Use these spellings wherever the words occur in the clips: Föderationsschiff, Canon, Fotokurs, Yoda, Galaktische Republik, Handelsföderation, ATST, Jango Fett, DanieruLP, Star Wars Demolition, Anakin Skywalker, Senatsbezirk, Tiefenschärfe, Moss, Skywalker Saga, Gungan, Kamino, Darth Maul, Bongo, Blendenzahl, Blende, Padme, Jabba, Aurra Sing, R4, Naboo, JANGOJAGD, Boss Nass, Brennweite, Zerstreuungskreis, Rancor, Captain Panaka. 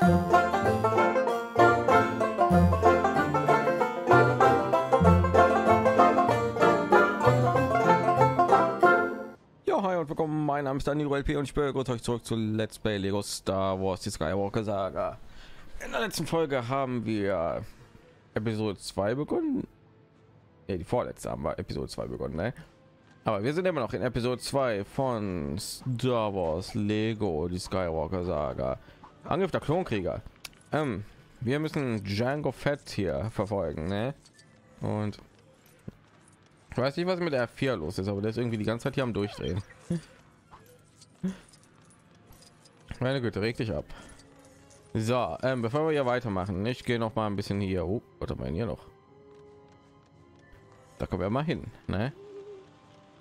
Ja, hi und willkommen, mein Name ist DanieruLP und ich begrüße euch zurück zu Let's Play Lego Star Wars, die Skywalker Saga. In der letzten Folge haben wir Episode 2 begonnen. Ja, die vorletzte haben wir Episode 2 begonnen, ne? Aber wir sind immer noch in Episode 2 von Star Wars Lego, die Skywalker Saga. Angriff der Klonkrieger. Wir müssen Jango Fett hier verfolgen, ne? Und ich weiß nicht, was mit der R4 los ist, aber das ist irgendwie die ganze Zeit hier am Durchdrehen. Meine Güte, reg dich ab. So, bevor wir hier weitermachen, ich gehe noch mal ein bisschen hier. Oh, warte mal, hier noch. Da kommen wir mal hin, ne?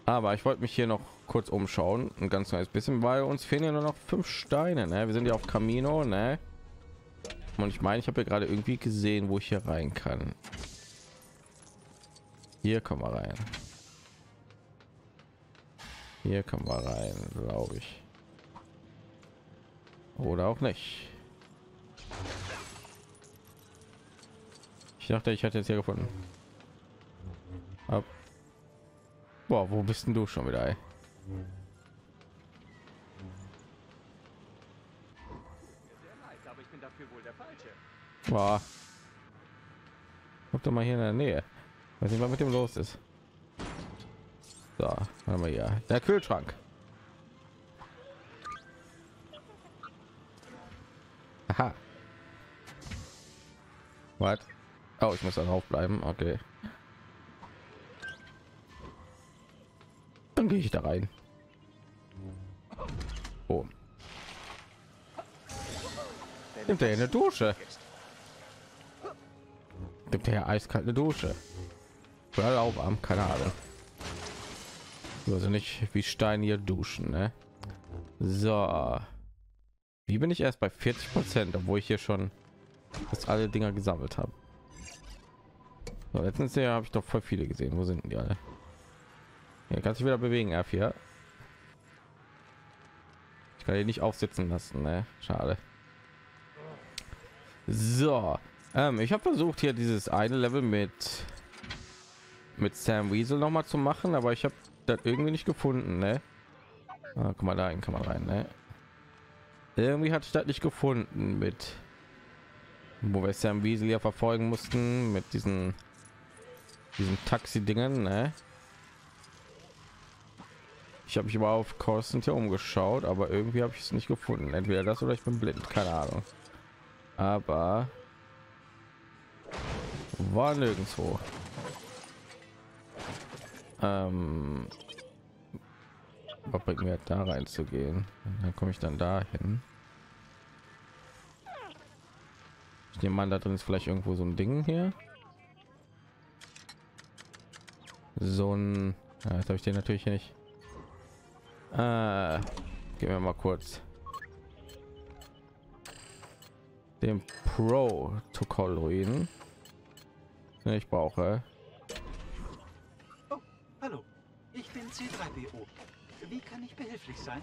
Aber ich wollte mich hier noch kurz umschauen, ein ganz kleines bisschen, weil uns fehlen ja nur noch 5 Steine, ne? Wir sind ja auf Kamino, ne? Und ich meine, ich habe ja gerade irgendwie gesehen, wo ich hier rein kann. Hier kommen wir rein. Hier kommen wir rein, glaube ich. Oder auch nicht. Ich dachte, ich hätte jetzt hier gefunden. Ab. Boah, wo bist denn du schon wieder, ey? Boah. Guck doch mal hier in der Nähe. Weiß nicht, was mit dem los ist. So, haben wir hier. Der Kühlschrank. Aha. What? Oh, ich muss da drauf bleiben. Okay. Dann gehe ich da rein. Oh. Nimmt er eine Dusche? Gibt er eiskalte Dusche? Oder lauwarm, keine Ahnung. Also nicht wie Stein hier duschen, ne? So. Wie bin ich erst bei 40%, obwohl ich hier schon fast alle Dinger gesammelt habe? So, letztens hier habe ich doch voll viele gesehen. Wo sind denn die alle? Hier kann sich wieder bewegen, R4. Ich kann hier nicht aufsitzen lassen, ne? Schade. So, ich habe versucht, hier dieses eine Level mit Zam Wesell noch mal zu machen, aber ich habe das irgendwie nicht gefunden, ne? Ah, guck mal, da kann man rein, ne? Irgendwie hat ich das nicht gefunden, mit wo wir Zam Wesell ja verfolgen mussten mit diesen Taxi-Dingen, ne? Ich habe mich immer auf Coruscant hier umgeschaut, aber irgendwie habe ich es nicht gefunden. Entweder das oder ich bin blind, keine Ahnung. Aber war nirgendwo. Was bringt mir da reinzugehen? Dann komme ich dann dahin. Ich nehme an, da drin ist vielleicht irgendwo so ein Ding hier. So ein, ja, das habe ich den natürlich nicht. Gehen wir mal kurz den Protokoll-Ruinen. Ich brauche. Oh, hallo, ich bin C3PO. Wie kann ich behilflich sein?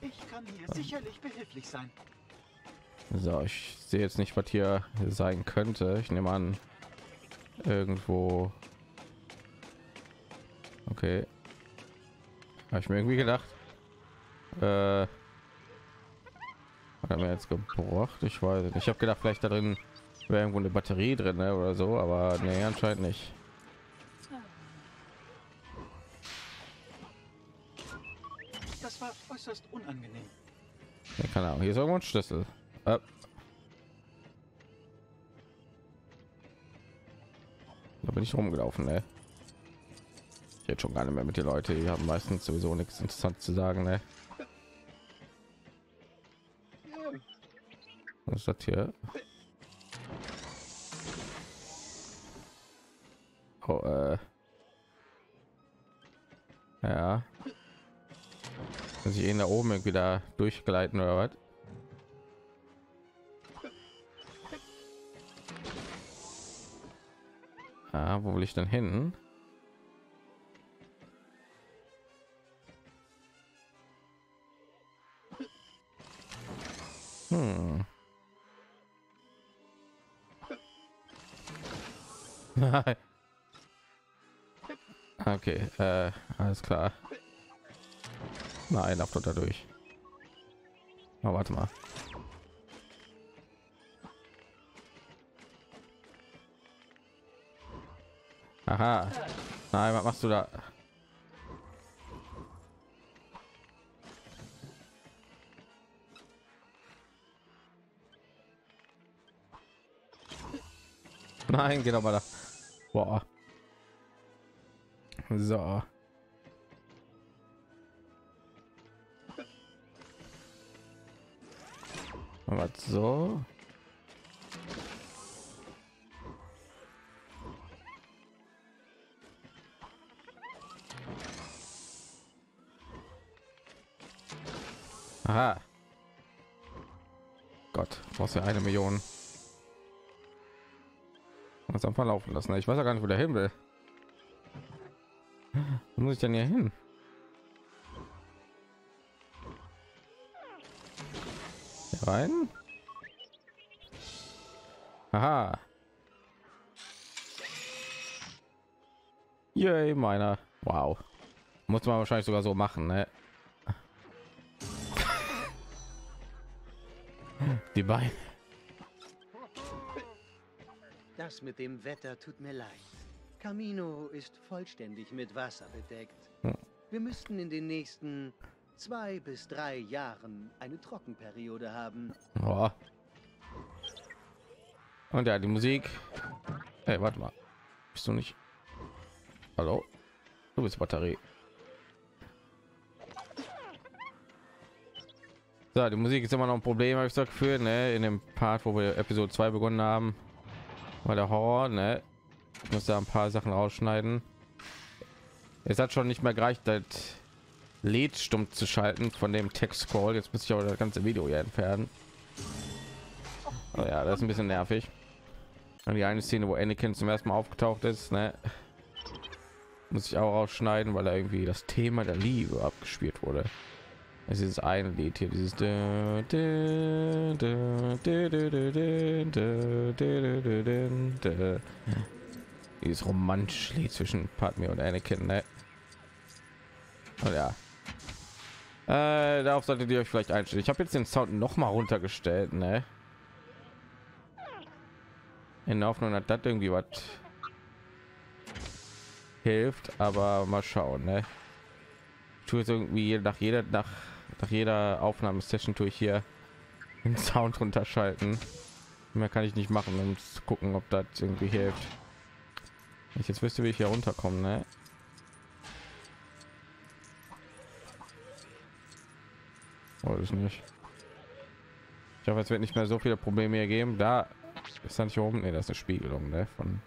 Ich kann hier sicherlich behilflich sein. So, ich sehe jetzt nicht, was hier sein könnte. Ich nehme an, irgendwo. Okay. Habe ich mir irgendwie gedacht. Haben wir jetzt gebracht? Ich weiß nicht. Ich habe gedacht, vielleicht da drin wäre irgendwo eine Batterie drin, ne, oder so, aber nee, anscheinend nicht. Das war äußerst unangenehm. Ja, keine Ahnung. Hier ist irgendwo ein Schlüssel. Da bin ich rumgelaufen, ne? Jetzt schon gar nicht mehr mit den Leuten, die haben meistens sowieso nichts interessant zu sagen, ne? Was ist das hier? Oh, ja, muss ich ihn da oben irgendwie da durchgleiten oder was? Ah, wo will ich denn hin? Okay, alles klar. Nein, ab dort dadurch. Na, warte mal. Aha. Nein, was machst du da? Nein, geht aber da. Boah. So. Was so? Aha. Gott, brauchst ja 1 Million. Muss einfach laufen lassen. Ich weiß ja gar nicht, wo der hin will. Wo muss ich denn hier hin? Hier rein? Aha. Yay, meiner. Wow. Muss man wahrscheinlich sogar so machen, ne? Die Beine. Das mit dem Wetter tut mir leid. Kamino ist vollständig mit Wasser bedeckt. Wir müssten in den nächsten 2 bis 3 Jahren eine Trockenperiode haben. Oh. Und ja, die Musik. Hey, warte mal. Bist du nicht? Hallo? Du bist Batterie. So, die Musik ist immer noch ein Problem, habe ich das Gefühl, ne? In dem Part, wo wir Episode 2 begonnen haben, war der Horror, ne? Ich muss da ein paar Sachen rausschneiden. Es hat schon nicht mehr gereicht, das Lied stumm zu schalten von dem Text-Scroll. Jetzt muss ich aber das ganze Video hier entfernen. Oh ja, das ist ein bisschen nervig. Und die eine Szene, wo Anakin zum ersten Mal aufgetaucht ist, ne? Muss ich auch rausschneiden, weil da irgendwie das Thema der Liebe abgespielt wurde. Es ist ein Lied hier, dieses dieses Romantischlied zwischen Padme und Anakin, ne? Und ja, darauf solltet ihr euch vielleicht einstellen. Ich habe jetzt den Sound noch mal runtergestellt, ne? In der Hoffnung, dass das irgendwie was hilft, aber mal schauen, ne? Ich tue jetzt irgendwie nach jeder Aufnahmesession tue ich hier den Sound runterschalten. Mehr kann ich nicht machen, um zu gucken, ob das irgendwie hilft. Wenn ich jetzt wüsste, wie ich hier runterkomme, ne? Oder ist nicht. Ich hoffe, es wird nicht mehr so viele Probleme hier geben. Da ist dann hier oben, ne? Das ist eine Spiegelung, ne? Von.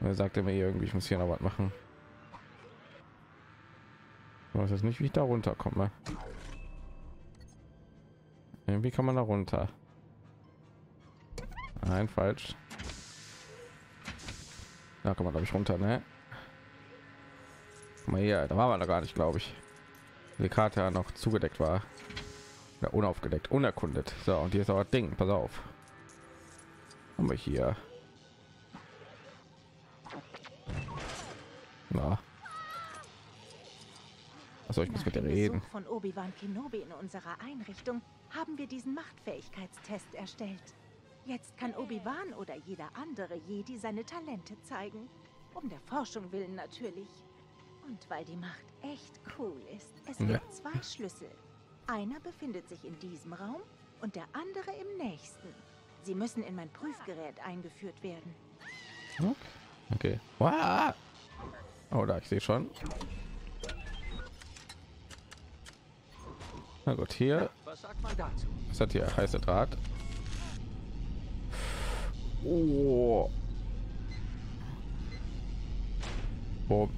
Er sagte mir irgendwie, ich muss hier noch was machen. Ich weiß jetzt nicht, wie ich da runterkomme. Irgendwie kann man da runter. Nein, falsch. Da kann man, glaube ich, runter, ne? Guck mal hier, da waren wir da gar nicht, glaube ich. Die Karte ja noch zugedeckt war. Ja, unaufgedeckt, unerkundet. So, und hier ist auch das Ding, pass auf. Haben wir hier. Na. Also ich muss mit dir reden. Von Obi-Wan Kenobi in unserer Einrichtung haben wir diesen Machtfähigkeitstest erstellt. Jetzt kann Obi-Wan oder jeder andere Jedi seine Talente zeigen. Um der Forschung willen natürlich. Und weil die Macht echt cool ist. Es gibt 2 Schlüssel. Einer befindet sich in diesem Raum und der andere im nächsten. Sie müssen in mein Prüfgerät eingeführt werden. Okay. Wow. Oh, da, ich sehe schon. Na gut, hier. Was sagt man dazu? Was hat hier? Heißer Draht. Oh. Oh.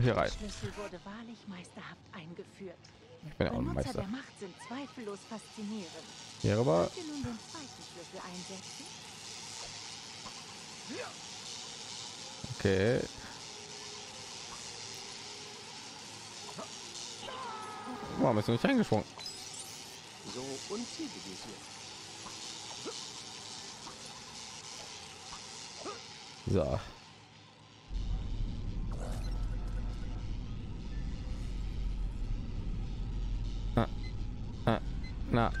Hier rein. Schlüssel wurde wahrlich meisterhaft eingeführt. Ich bin auch ein Meister. Benutzer der Macht sind zweifellos faszinierend. Hier aber. Könnt ihr nun den zweiten Schlüssel einsetzen? Okay. Warum bist du nicht eingesprungen? So unzielgerichtet. So. Na.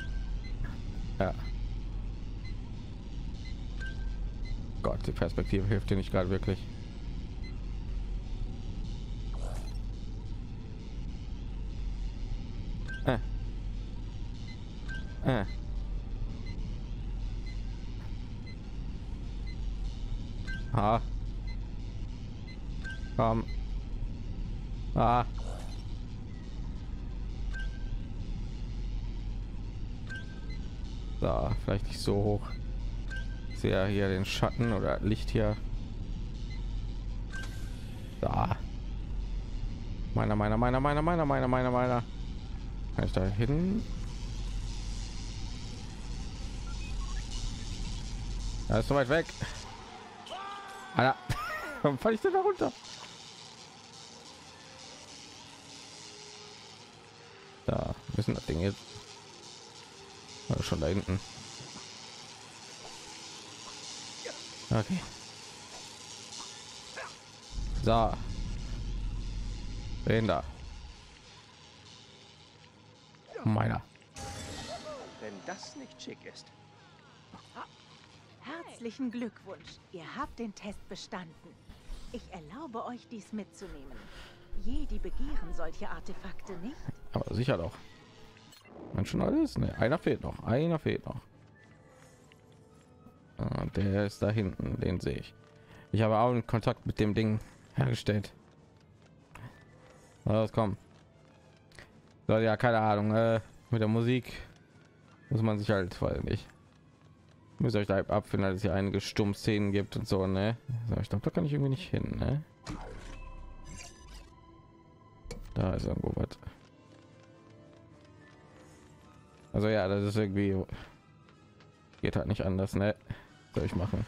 Ja. Gott, die Perspektive hilft dir nicht gerade wirklich. Ah. Komm. Ah. So, vielleicht nicht so hoch. Ich sehe ja hier den Schatten oder Licht hier. Da. Meiner. Kann ich da hin? Er ist so weit weg. Alter. Warum falle ich denn da runter? Da müssen das Ding jetzt schon da hinten. Okay. So. Wen da? Meiner. Wenn das nicht schick ist. Herzlichen Glückwunsch. Ihr habt den Test bestanden. Ich erlaube euch, dies mitzunehmen. Jedi begehren solche Artefakte nicht. Aber sicher doch. Man schon alles? Ne, einer fehlt noch. Ah, der ist da hinten, den sehe ich. Ich habe auch einen Kontakt mit dem Ding hergestellt. Was kommt? So, ja, keine Ahnung. Mit der Musik muss man sich halt, weiß nicht. Müsst euch da abfinden, dass es hier einige Stummszenen gibt und so, ne? So, ich glaube, da kann ich irgendwie nicht hin, ne? Da ist irgendwo was. Also ja, das ist irgendwie, geht halt nicht anders, ne? Soll ich machen?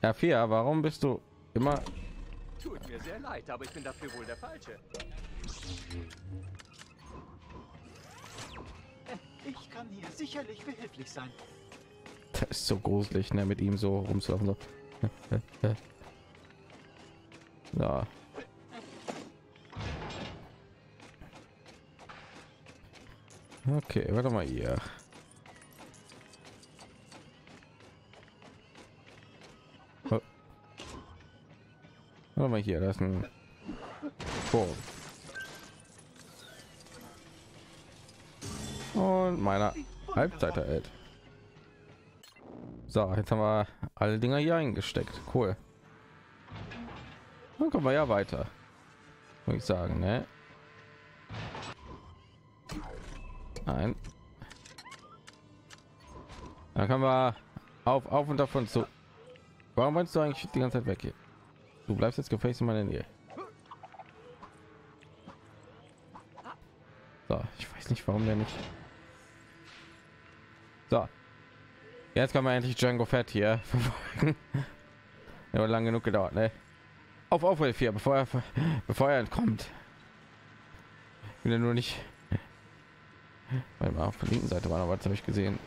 R4, warum bist du immer? Tut mir sehr leid, aber ich bin dafür wohl der Falsche. Ich kann hier sicherlich behilflich sein. Das ist so gruselig, ne? Mit ihm so rumzulaufen. So. Ja. Okay, warte mal hier. Oh. Warte mal hier, das ist ein Turm. Und meiner Halbzeit erhält. So, jetzt haben wir alle Dinger hier eingesteckt. Cool. Dann kommen wir ja weiter, muss ich sagen, ne? Nein. Da kann man auf und davon zu. Warum willst du eigentlich die ganze Zeit weg hier? Du bleibst jetzt gefälligst in meiner Nähe. So, ich weiß nicht, warum der nicht. So. Jetzt kann man endlich Jango Fett hier verfolgen. Der hat lang genug gedauert, ne? Auf L4, bevor er entkommt. Will er nur nicht. Weil mal auf der linken Seite war noch was, habe ich gesehen.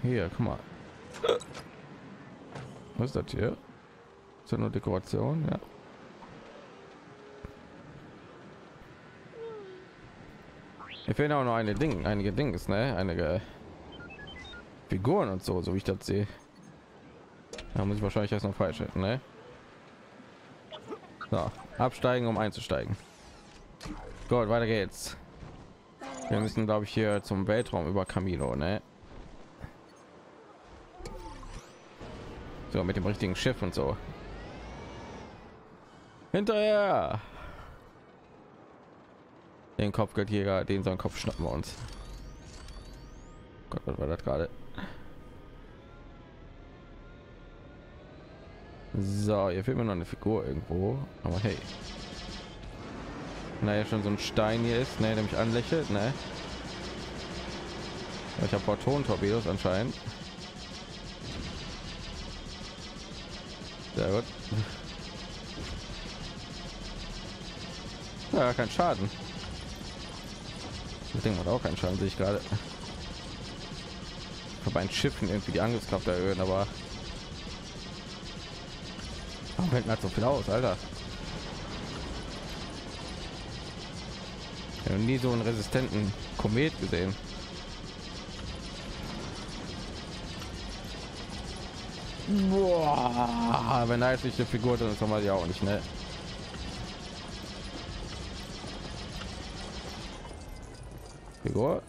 Hier, guck mal. Was ist das hier? Ist das nur Dekoration? Ja. Ich fehlen auch noch einige Dinge, ne? Einige Figuren und so, so wie ich das sehe. Da muss ich wahrscheinlich erst noch falsch hätten, ne? So, absteigen, um einzusteigen. Gut, weiter geht's. Wir müssen, glaube ich, hier zum Weltraum über Kamino, ne? So, mit dem richtigen Schiff und so. Hinterher! Den Kopfgeldjäger, den seinen Kopf schnappen wir uns. Gott, was war das gerade? So, hier fehlt mir noch eine Figur irgendwo, aber hey. Naja, schon so ein Stein hier ist, ne, der mich anlächelt, ne? Ich habe Proton-Torpedos anscheinend. Sehr gut. Ja, kein Schaden. Das Ding hat auch keinen Schaden, sehe ich gerade. Ich habe ein Schiffen irgendwie die Angriffskraft erhöhen, aber Warum hält man so viel aus, Alter? Ich habe nie so einen resistenten Komet gesehen. Boah, wenn da nicht die Figur, dann kann man die auch nicht, ne? Figur?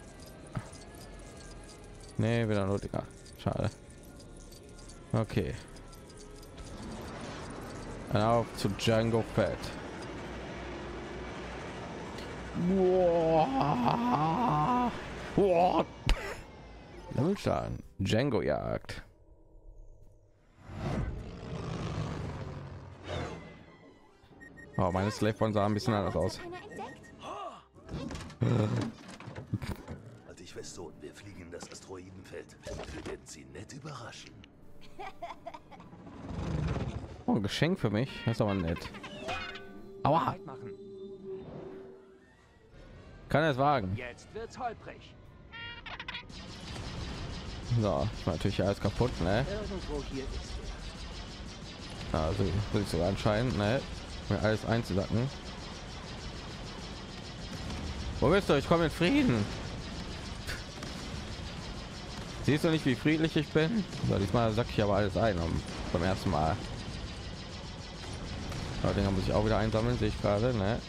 Nee, wieder nur Digga. Schade. Okay. Dann auf zu Jango Fett. Boah. Boah. Levelstein. Jango Jagd. Oh, meine Slavebon sah ein bisschen anders aus. Halt dich fest, Sohn. Wir fliegen in das Asteroidenfeld. Wir werden sie nett überraschen. Oh, ein Geschenk für mich. Das ist aber nett. Aua. Kann er es wagen? Jetzt wird's holprig. So, ich mache natürlich alles kaputt, ne? Irgendwo hier ist er. Also, willst du anscheinend, ne? Mir alles einzusacken. Wo bist du? Ich komme in Frieden. Siehst du nicht, wie friedlich ich bin? So, diesmal sack ich aber alles ein, beim ersten Mal. Aber den muss ich auch wieder einsammeln, sehe ich gerade, ne?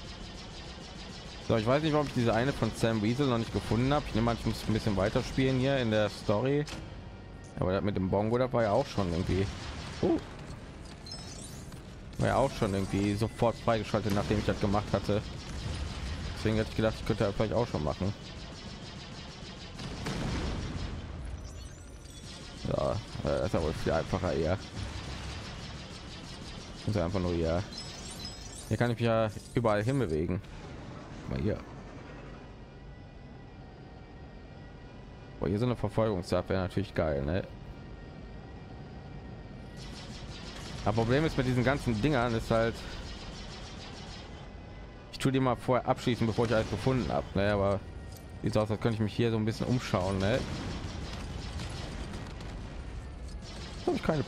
So, ich weiß nicht, ob ich diese eine von Zam Wesell noch nicht gefunden habe. Ich nehme an, ich muss ein bisschen weiter spielen hier in der Story. Aber das mit dem Bongo dabei auch schon irgendwie. War ja auch schon irgendwie sofort freigeschaltet, nachdem ich das gemacht hatte. Deswegen hätte ich gedacht, ich könnte das vielleicht auch schon machen. Ja, das ist aber viel einfacher eher. Das ist einfach nur ja. Hier kann ich mich ja überall hin bewegen. Mal hier. Boah, hier so eine Verfolgungsjagd wäre natürlich geil, ne? Das Problem ist mit diesen ganzen Dingern ist halt, ich tue die mal vorher abschließen, bevor ich alles gefunden habe, ne? Aber wie sieht aus, als könnte ich mich hier so ein bisschen umschauen, ne? Habe ich keine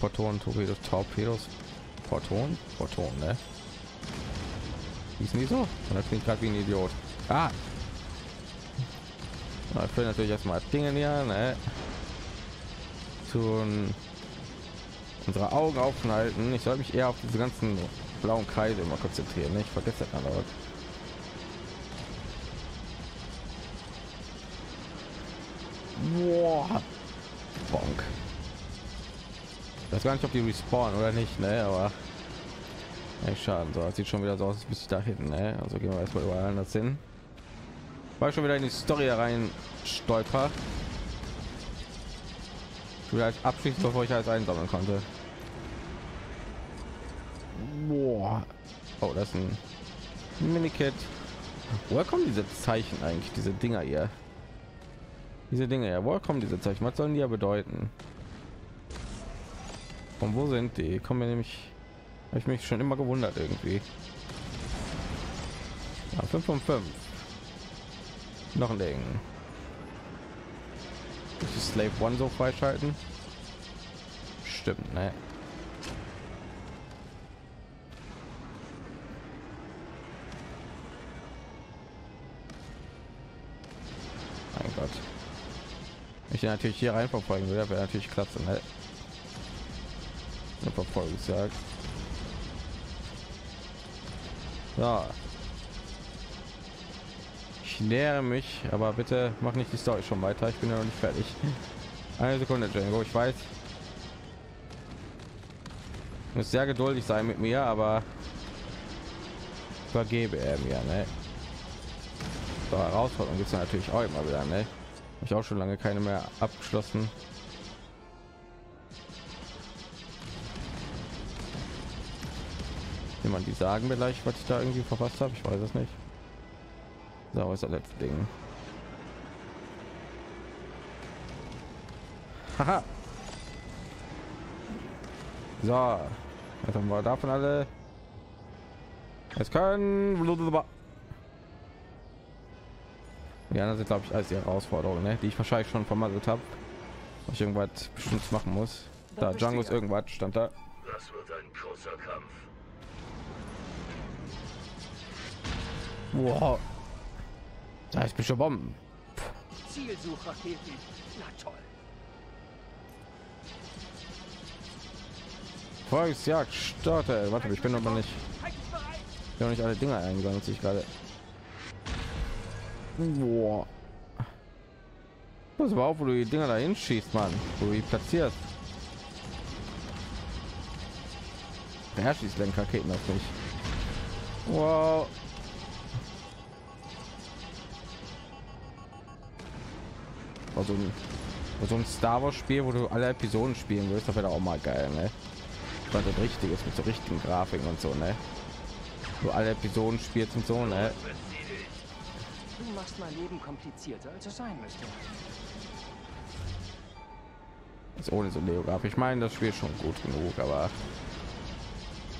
Portonen, Torpedos, Torpedos, Portonen, Portonen, ne? Ist nie so, und das klingt gerade wie ein Idiot. Ah, na, ich will natürlich erstmal Dinge näher, ne? Zu unsere Augen aufhalten. Ich soll mich eher auf diese ganzen blauen Kreise immer konzentrieren, ne? Ich vergesse das dann aber. Boah. Bonk. Ich weiß gar nicht, ob die respawnen oder nicht, ne? Aber Schaden. So, das sieht schon wieder so aus, bis ich da hinten, ne? Also gehen wir erstmal überall anders hin, weil ich schon wieder in die Story rein stolper, vielleicht abschließend, bevor ich alles einsammeln konnte. Boah. Oh, das ist ein Minikit. Woher kommen diese Zeichen eigentlich, diese Dinger hier? Diese Dinge ja, woher kommen diese Zeichen? Was sollen die ja bedeuten? Und wo sind die? Kommen wir nämlich, habe ich mich schon immer gewundert irgendwie. Ja, 5 von 5. Noch ein Ding. Ist das Slave One so freischalten? Stimmt, ne? Mein Gott. Wenn ich den natürlich hier rein verfolgen würde, wäre natürlich klasse, ne? Verfolgungsjagd. So. Ich nähere mich, aber bitte mach nicht die Story schon weiter. Ich bin ja noch nicht fertig. Eine Sekunde, Jango. Ich weiß, ich muss sehr geduldig sein mit mir, aber vergebe er mir, ne? So, Herausforderung gibt es natürlich auch immer wieder, ne? Hab ich auch schon lange keine mehr abgeschlossen. Jemand, die sagen mir gleich, was ich da irgendwie verpasst habe. Ich weiß es nicht. So, ist das letzte Ding. Haha. So, jetzt haben wir davon alle. Es können. Ja, das ist, glaube ich, als die Herausforderung, ne? Die ich wahrscheinlich schon vermasselt habe. Ich irgendwas bestimmt machen muss. Da Jango ist irgendwas stand da. Das wird ein großer Kampf. Wow. Da heißt bisher Bomben. Zielsuchraketen. Na toll. Volksjagd startet. Warte, ich bin noch mal nicht. Ich bin noch nicht alle Dinger eingesammelt, sich gerade. Boah. Pass mal auf, wo du die Dinger da hinschießt, Mann. Wo du die platzierst. Der schießt Lenkraketen auf mich. Wow. So ein Star Wars Spiel, wo du alle Episoden spielen willst, das wäre auch mal geil, ne? Ich meine, das Richtige ist mit so richtigen Grafiken und so, ne? Wo alle Episoden spielst und so, ne? Du machst mein Leben komplizierter, als es sein müsste. Jetzt ohne so Neografik. Ich meine, das Spiel ist schon gut genug, aber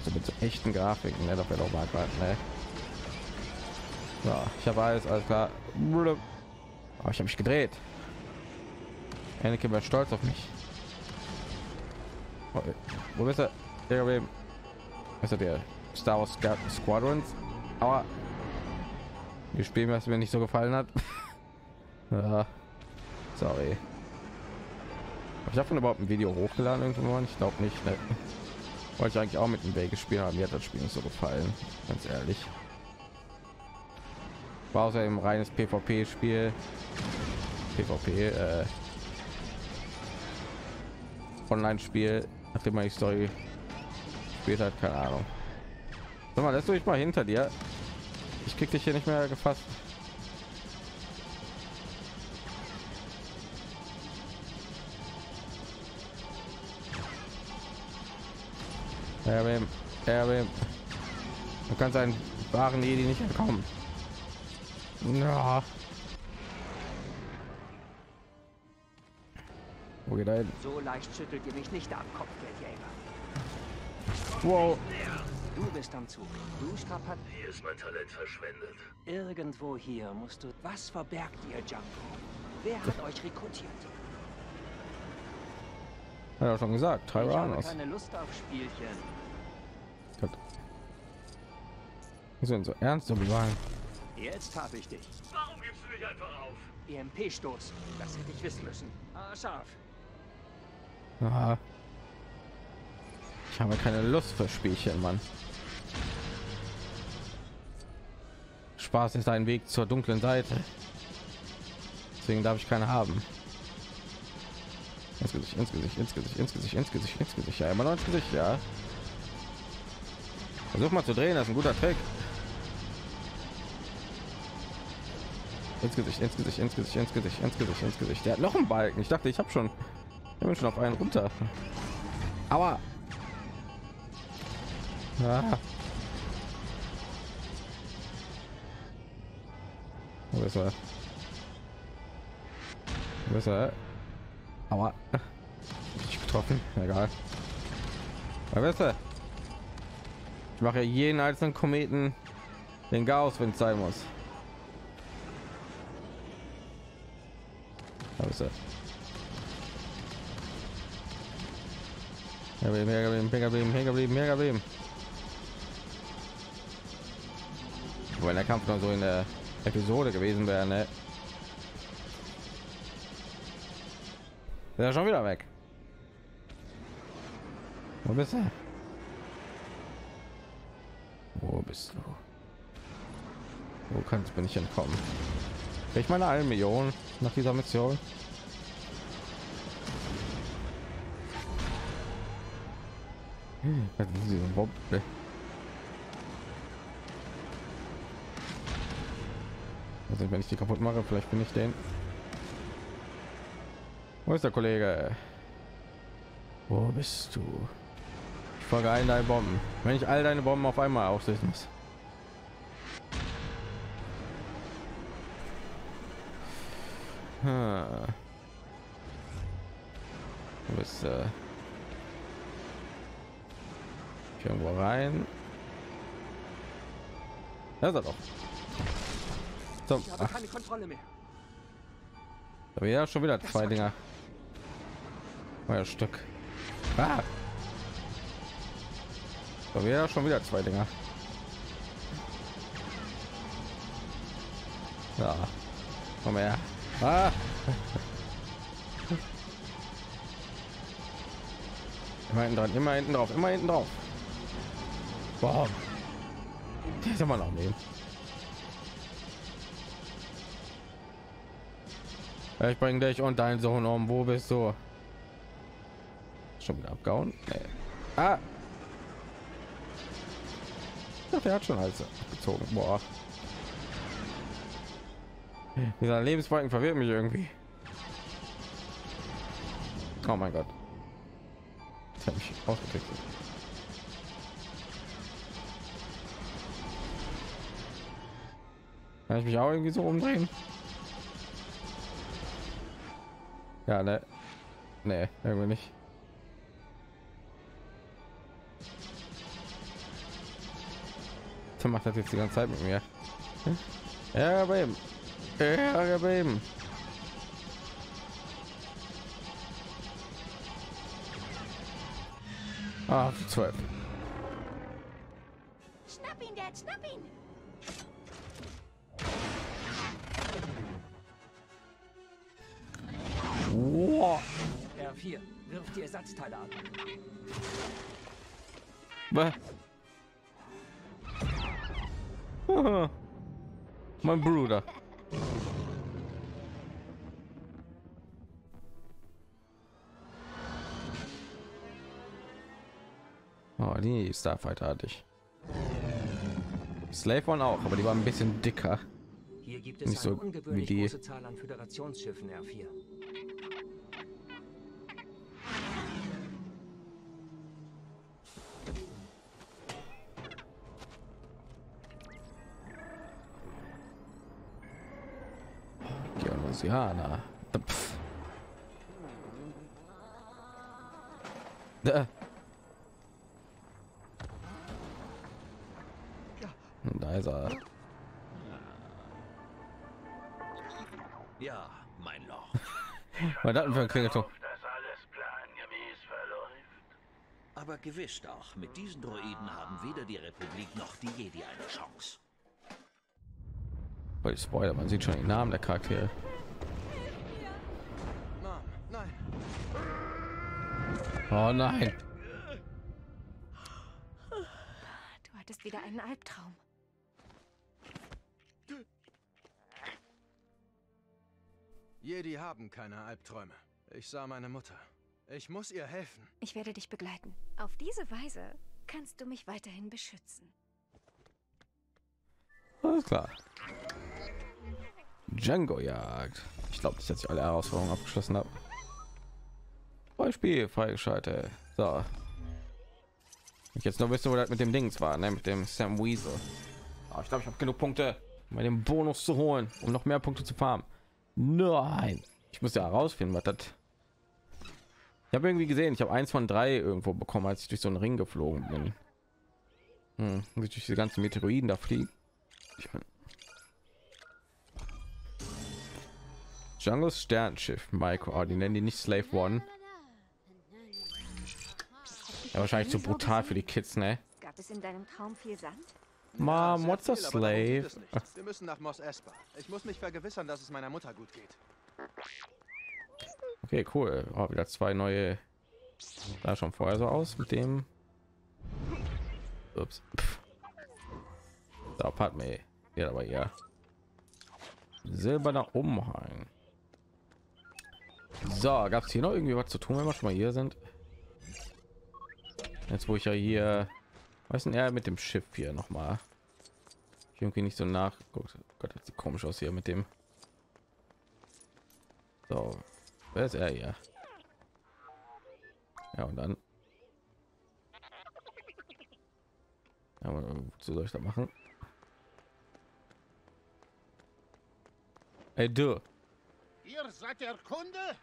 so mit so echten Grafiken, ne? Das wäre doch mal geil, ne? Ja, ich habe alles klar. Aber ich habe mich gedreht. Anakin war stolz auf mich. Okay. Wo bist du? Was ist der Star Wars Squadrons? Aber wir spielen, was mir nicht so gefallen hat. Ja. Sorry. Ich habe von überhaupt ein Video hochgeladen irgendwann. Ich glaube nicht. Ne? Wollte ich eigentlich auch mit dem Weg gespielt haben. Mir hat das Spiel nicht so gefallen. Ganz ehrlich. War außerdem reines PvP-Spiel. PvP. Online-Spiel, nachdem man die Story spielt hat, keine Ahnung. Sag mal, lass du mich mal hinter dir. Ich krieg dich hier nicht mehr gefasst. Du kannst einen wahren Jedi nicht bekommen. Ja. So leicht schüttelt ihr mich nicht ab, Kopfgeldjäger. Wow. Du bist am Zug. Du strapaziert. Hier ist mein Talent verschwendet. Irgendwo hier musst du... Was verbergt ihr, Jango? Wer hat euch rekrutiert? Hat er schon gesagt. Treiber an aus. Keine Lust auf Spielchen. Gott. Wir sind so ernst zu bewahren. Jetzt habe ich dich. Warum gibst du dich einfach auf? EMP-Stoß. Das hätte ich wissen müssen. Ah, scharf. Aha. Ich habe keine Lust für Spielchen, Mann. Spaß ist ein Weg zur dunklen Seite. Deswegen darf ich keine haben. Ins Gesicht, ins Gesicht, ins Gesicht, ins Gesicht, ins Gesicht, ins Gesicht. Ja, immer noch ins Gesicht, ja. Versuch mal zu drehen, das ist ein guter Trick. Ins Gesicht, ins Gesicht, ins Gesicht, ins Gesicht, ins Gesicht, ins Gesicht. Der hat noch einen Balken. Ich dachte, ich habe schon... Ich bin schon auf einen runter. Aber ah. Besser. Besser. Aber ich getroffen. Egal. Aber besser. Ich mache jeden einzelnen Kometen den Chaos, wenn es sein muss. Aber besser. Hängen geblieben. Wenn der Kampf noch so in der Episode gewesen wäre, ne? Ist er schon wieder weg? Wo bist du? Wo bist du? Wo kannst du nicht entkommen? Ich meine 1 Million nach dieser Mission. Also wenn ich die kaputt mache, vielleicht bin ich den. Wo ist der Kollege? Wo bist du? Ich folge allen deine Bomben. Wenn ich all deine Bomben auf einmal aufsetzen muss. Du bist irgendwo rein. Das ist doch. So. Ich habe keine Kontrolle mehr. Aber ja, schon wieder 2 Dinger. Euer Stück. Ah. So, wir schon wieder zwei Dinger. Ja, komm her. Ah. Immer hinten dran, immer hinten drauf, immer hinten drauf. Wow. Das kann man auch nehmen. Ich bringe dich und deinen Sohn um. Wo bist du? Schon wieder abgehauen? Nee. Ah. Ja, der hat schon Hals gezogen. Boah. Dieser Lebensbalken verwirrt mich irgendwie. Oh mein Gott. Das habe ich ausgekriegt. Kann ich mich auch irgendwie so umdrehen? Ja, ne. Nee, irgendwie nicht. Der macht das jetzt die ganze Zeit mit mir. Ja, aber eben. Ja, aber eben. Ah, 12. Schnapp ihn, Dad, schnapp ihn. Wow. R4, wirf die Ersatzteile ab. Bah. Mein Bruder. Oh, die Starfighter hatte ich. Slave One auch, aber die war ein bisschen dicker. Hier gibt es nicht eine so ungewöhnlich wie die große Zahl an Föderationsschiffen R4. Ja, na. Da ist er. Ja, mein Loch. Was hatten wir für ein Klingelton? Aber gewiss auch, mit diesen Droiden haben weder die Republik noch die Jedi eine Chance. Oh, Spoiler, man sieht schon den Namen der Charaktere. Oh nein. Du hattest wieder einen Albtraum. Jedi haben keine Albträume. Ich sah meine Mutter. Ich muss ihr helfen. Ich werde dich begleiten. Auf diese Weise kannst du mich weiterhin beschützen. Alles klar. Jango jagt. Ich glaube, dass ich jetzt alle Herausforderungen abgeschlossen habe. Beispiel freigeschaltet. So, ich jetzt noch wissen, wo das mit dem Dings war, ne? Mit dem Zam Wesell. Oh, ich glaube, ich habe genug Punkte, um bei dem Bonus zu holen, um noch mehr Punkte zu farmen. Nein, ich muss ja herausfinden, was das. Ich habe irgendwie gesehen, ich habe 1 von 3 irgendwo bekommen, als ich durch so einen Ring geflogen bin. Durch diese ganzen Meteoroiden da fliegen. Jangos Sternschiff, Micro. Oh, die nennen die nicht Slave One. Ja, wahrscheinlich zu brutal für die Kids, ne? Gab es in deinem Traum viel Sand? Mom, what's a slave? Wir müssen nach Moss. Ich muss mich vergewissern, dass es meiner Mutter gut geht. Okay, cool. Oh, wieder 2 neue. Da schon vorher so aus mit dem. Ups. Da Padme. Ja, aber ja. Silberner Umhang. So, gab es hier noch irgendwie was zu tun, wenn wir schon mal hier sind? Jetzt wo ich ja hier, was denn er mit dem Schiff hier noch mal? Ich irgendwie nicht so nach. Gut, Gott, das sieht komisch aus hier mit dem. So, wer ist er hier? Ja, und dann. Ja, wozu soll ich da machen? Hey, du. Ihr seid der Kunde?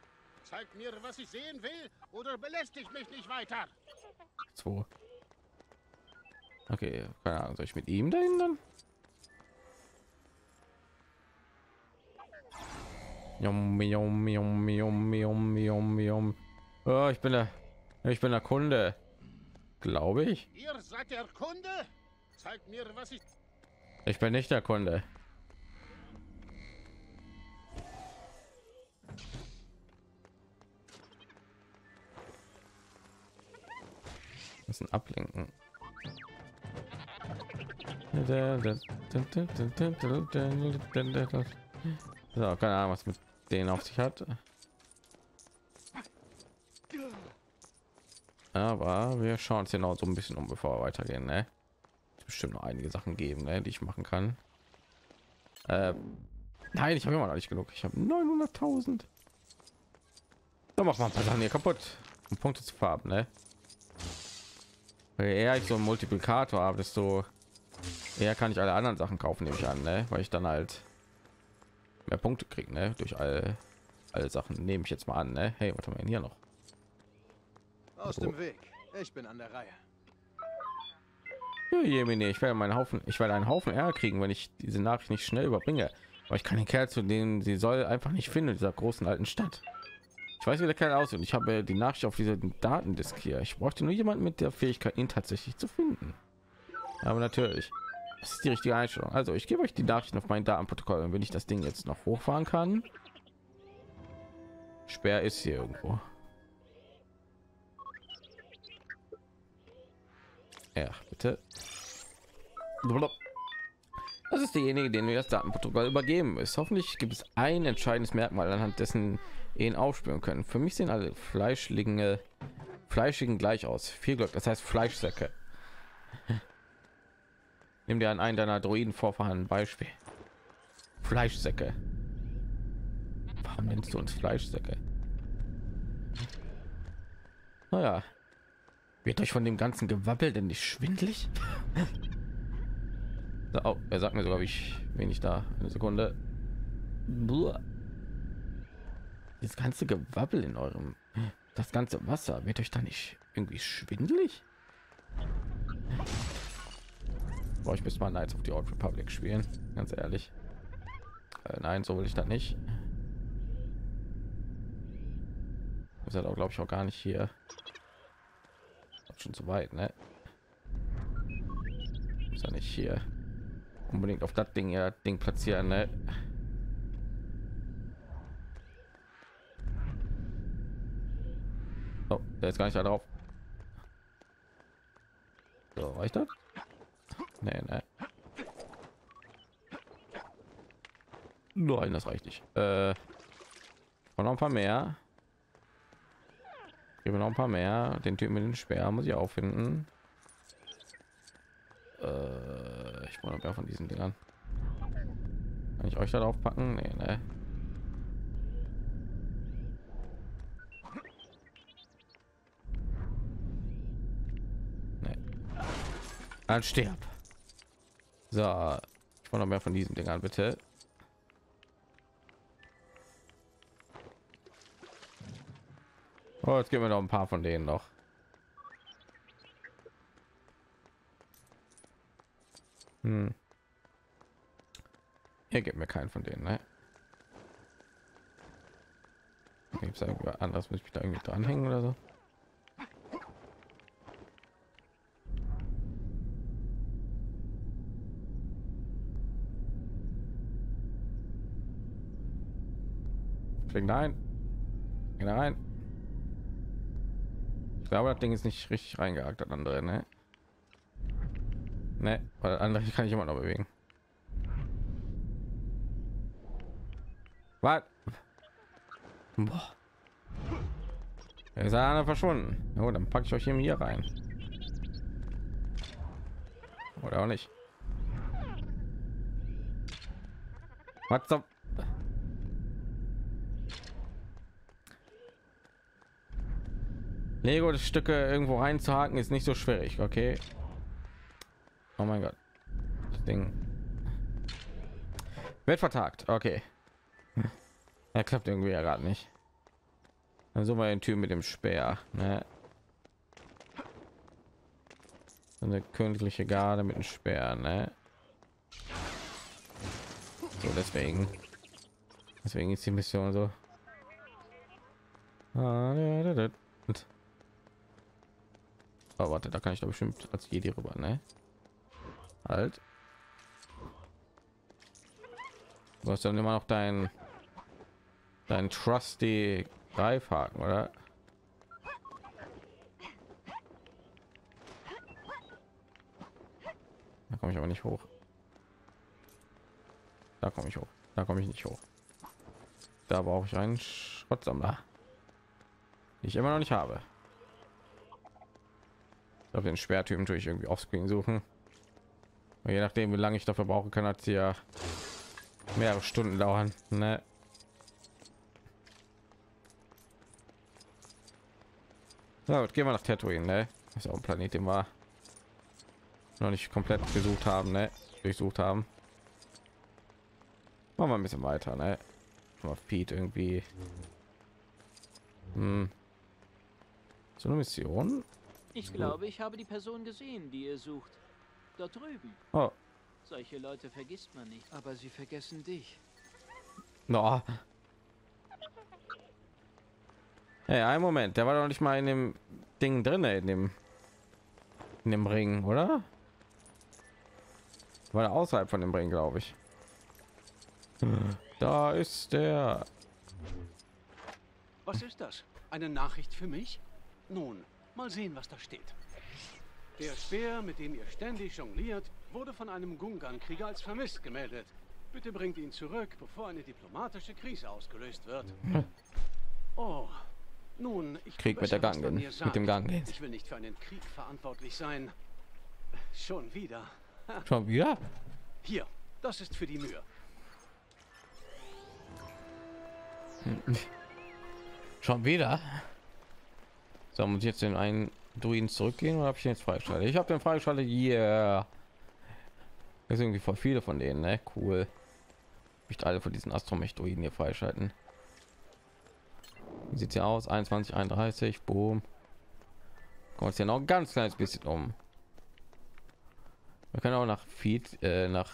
Zeigt mir, was ich sehen will, oder belästigt mich nicht weiter. 2. Okay, keine Ahnung, soll ich mit ihm dahin dann? Ich bin der Kunde. Glaube ich. Ihr seid der Kunde? Zeigt mir, was ich... Ich bin nicht der Kunde. Wir müssen ablenken. So, keine Ahnung, was mit denen auf sich hat. Aber wir schauen uns genau so ein bisschen um, bevor wir weitergehen, ne? Bestimmt noch einige Sachen geben, ne, die ich machen kann. Nein, ich habe immer noch nicht genug. Ich habe 900.000. Da machen wir ein paar Sachen hier kaputt, um Punkte zu farben, ne? Weil eher ich so einen Multiplikator habe, desto eher kann ich alle anderen Sachen kaufen, nehme ich an, ne? Weil ich dann halt mehr Punkte kriege, ne? Durch alle Sachen, nehme ich jetzt mal an, ne? Hey, was haben wir denn hier noch? Aus dem Weg. Ich bin an der Reihe. Ja, Jemine, ich werde einen Haufen Ärger kriegen, wenn ich diese Nachricht nicht schnell überbringe. Aber ich kann den Kerl, zu denen sie soll, einfach nicht finden in dieser großen alten Stadt. Ich weiß, wie der Kerl aussieht. Ich habe die Nachricht auf diesen Datendisk hier. Ich bräuchte nur jemanden mit der Fähigkeit, ihn tatsächlich zu finden. Aber natürlich, das ist die richtige Einstellung. Also ich gebe euch die Nachrichten auf mein Datenprotokoll. Und wenn ich das Ding jetzt noch hochfahren kann, Sperr ist hier irgendwo. Ja, bitte. Das ist derjenige, den wir das Datenprotokoll übergeben ist. Hoffentlich gibt es ein entscheidendes Merkmal, anhand dessen ihn aufspüren können. Für mich sehen alle fleischigen gleich aus. Viel Glück, das heißt Fleischsäcke. Nimm dir an einen deiner Droiden Vorfahren Beispiel. Fleischsäcke. Warum nennst du uns Fleischsäcke? Naja. Wird euch von dem ganzen Gewabbel denn nicht schwindelig? Oh, er sagt mir sogar, wenig da. Eine Sekunde. Das ganze Gewabbel in eurem... Das ganze Wasser. Wird euch da nicht irgendwie schwindelig? Boah, ich müsste mal Knights of the Old Republic spielen. Ganz ehrlich. Nein, so will ich das nicht. Ist halt auch, glaube ich, auch gar nicht hier. Schon zu weit, ne? Ist ja nicht hier unbedingt auf das Ding ja Ding platzieren, ne? Oh, der ist gar nicht da drauf. So, reicht das? Nee, ne? Nein, das reicht nicht. Und noch ein paar mehr. Noch ein paar mehr. Den Typen mit den Speer muss ich auch finden. Ich brauche mehr von diesen Dingern. Kann ich euch darauf packen? Nee, ne? Nee. Dann stirb. So, ich brauche noch mehr von diesen Dingern, bitte. Oh, jetzt gehen wir noch ein paar von denen noch. Ihr gebt mir keinen von denen, ne? Gibt es irgendwas anderes, muss ich mich da irgendwie dranhängen oder so? Klingt nein. Nein. Ich glaube, das Ding ist nicht richtig reingehakt, das andere, ne? Ne, weil das andere kann ich immer noch bewegen. Was? Boah. Er ist einer verschwunden. Oh, dann packe ich euch hier rein. Oder auch nicht. Was zum... Lego Stücke irgendwo reinzuhaken ist nicht so schwierig, okay? Oh mein Gott, das Ding wird vertagt, okay? Er klappt irgendwie ja gerade nicht. Dann so mal den Typ mit dem Speer, ne? Eine königliche Garde mit dem Speer, ne? So deswegen ist die Mission so. Oh, warte, da kann ich da bestimmt als Jedi rüber, ne? Halt. Du hast dann immer noch dein trusty Greifhaken, oder? Da komme ich aber nicht hoch. Da komme ich hoch. Da komme ich nicht hoch. Da brauche ich einen Schrottsammler, den ich immer noch nicht habe. Ich glaube, den Schwerttypen tue ich irgendwie offscreen suchen. Und je nachdem, wie lange ich dafür brauchen kann, hat sie ja mehrere Stunden dauern. Ne? So, gehen wir nach Tatooine, ne? Das ist auch ein Planet, den wir noch nicht komplett gesucht haben, ne? Durchsucht haben. Machen wir ein bisschen weiter, ne? Mal Pete irgendwie. So eine Mission. Ich glaube, ich habe die Person gesehen, die ihr sucht. Dort drüben. Oh. Solche Leute vergisst man nicht, aber sie vergessen dich. No. Hey, einen Moment, der war doch nicht mal in dem Ding drin, in dem Ring, oder? War er außerhalb von dem Ring, glaube ich. Da ist der. Was ist das? Eine Nachricht für mich? Nun, mal sehen, was da steht. Der Speer, mit dem ihr ständig jongliert, wurde von einem Gungan-Krieger als vermisst gemeldet. Bitte bringt ihn zurück, bevor eine diplomatische Krise ausgelöst wird. Oh, nun, ich Krieg mit der Gungan. Mit dem Gungan. Ich will nicht für einen Krieg verantwortlich sein. Schon wieder. Schon wieder? Hier, das ist für die Mühe. Schon wieder. So, muss ich jetzt in einen Druiden zurückgehen oder habe ich den jetzt freigeschaltet? Ich habe den freigeschaltet. Yeah. Das sind irgendwie voll viele von denen, ne? Cool. Nicht alle von diesen Astromech-Druiden hier freischalten. Wie sieht ja aus? 21, 31. Boom. Kommt ja noch ein ganz kleines bisschen um. Wir können auch nach Feed, nach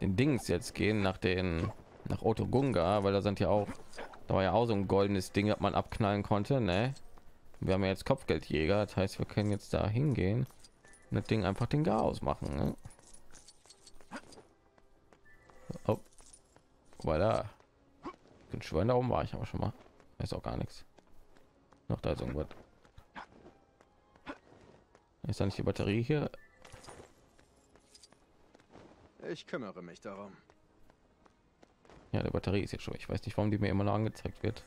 den Dings jetzt gehen, nach Otoh Gunga, weil da sind ja auch, da war ja auch so ein goldenes Ding, das man abknallen konnte, ne? Wir haben ja jetzt Kopfgeldjäger, das heißt, wir können jetzt da hingehen und das Ding einfach den Chaos machen, ne? Oh, weil da den Schwein da oben war ich aber schon mal, da ist auch gar nichts. Noch da ist irgendwas. Ist da nicht die Batterie hier? Ich kümmere mich darum. Ja, die Batterie ist jetzt schon. Ich weiß nicht, warum die mir immer noch angezeigt wird.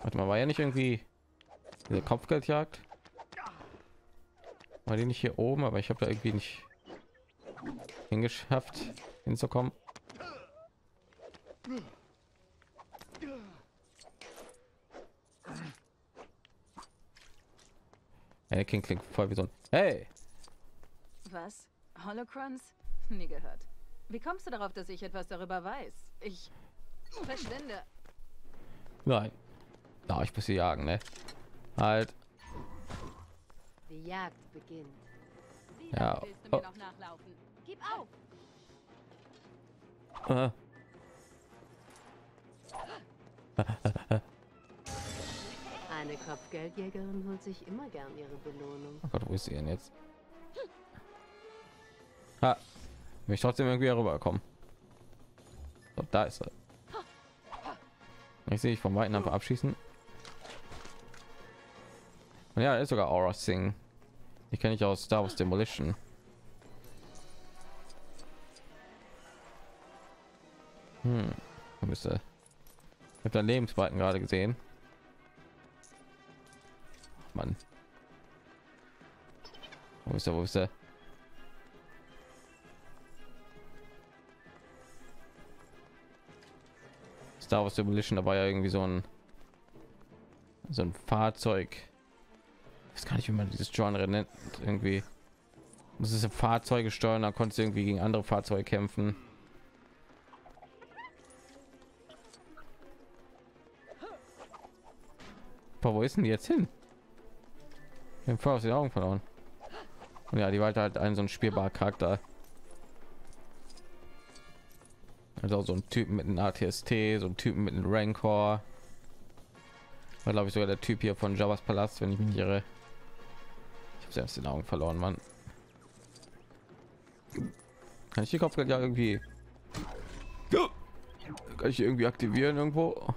Warte mal, war ja nicht irgendwie diese Kopfgeldjagd? War die nicht hier oben? Aber ich habe da irgendwie nicht hingeschafft, hinzukommen. Anakin klingt voll wie so ein Hey! Was? Holocrons? Nie gehört. Wie kommst du darauf, dass ich etwas darüber weiß? Ich verschwinde. Nein. Na, ich muss sie jagen, ne? Halt. Die Jagd beginnt. Wie ja. Willst du mir noch nachlaufen? Gib auf. Eine Kopfgeldjägerin holt sich immer gern ihre Belohnung. Oh Gott, wo ist sie denn jetzt? Ha. Mich trotzdem irgendwie rüberkommen. So, da ist er. Ich sehe ich vom Weiten einfach abschießen. Und ja, ist sogar Aurra Sing. Die kenne ich aus Star Wars Demolition. Müsste. Ich habe da Lebensweiten gerade gesehen. Mann. Wo ist er? Wo ist er? Star Wars Demolition, da war ja irgendwie so ein Fahrzeug. Das kann ich, wie man dieses Genre nennt. Irgendwie muss es Fahrzeuge steuern, da konntest du irgendwie gegen andere Fahrzeuge kämpfen. Aber wo ist denn die jetzt hin? Ich hab voll aus den Augen verloren. Und ja, die Welt hat einen so einen spielbaren Charakter. Also so ein Typen mit einem ATST, so ein Typen mit einem Rancor, War, glaube ich, sogar der Typ hier von Jabba's Palast, wenn ich mich nicht irre. Ich habe selbst den Augen verloren, Mann. Kann ich die Kopfgeld ja irgendwie... Kann ich irgendwie aktivieren irgendwo?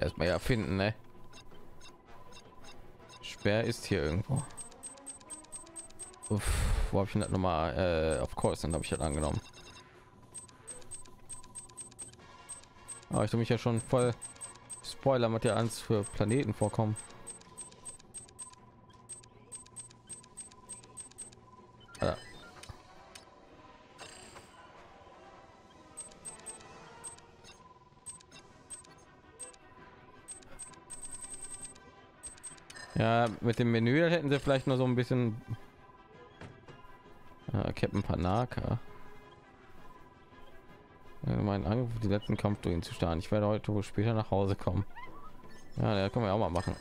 Erstmal ja finden, ne? Sperr ist hier irgendwo. Uff, wo habe ich das nochmal? Auf Coruscant habe ich halt angenommen. Aber ich tue mich ja schon voll Spoiler mit der ans für Planeten vorkommen. Alter. Ja, mit dem Menü hätten sie vielleicht nur so ein bisschen Captain Panaka. Mein Angriff, die letzten Kampf durch ihn zu starten. Ich werde heute wohl später nach Hause kommen. Ja, da können wir auch mal machen.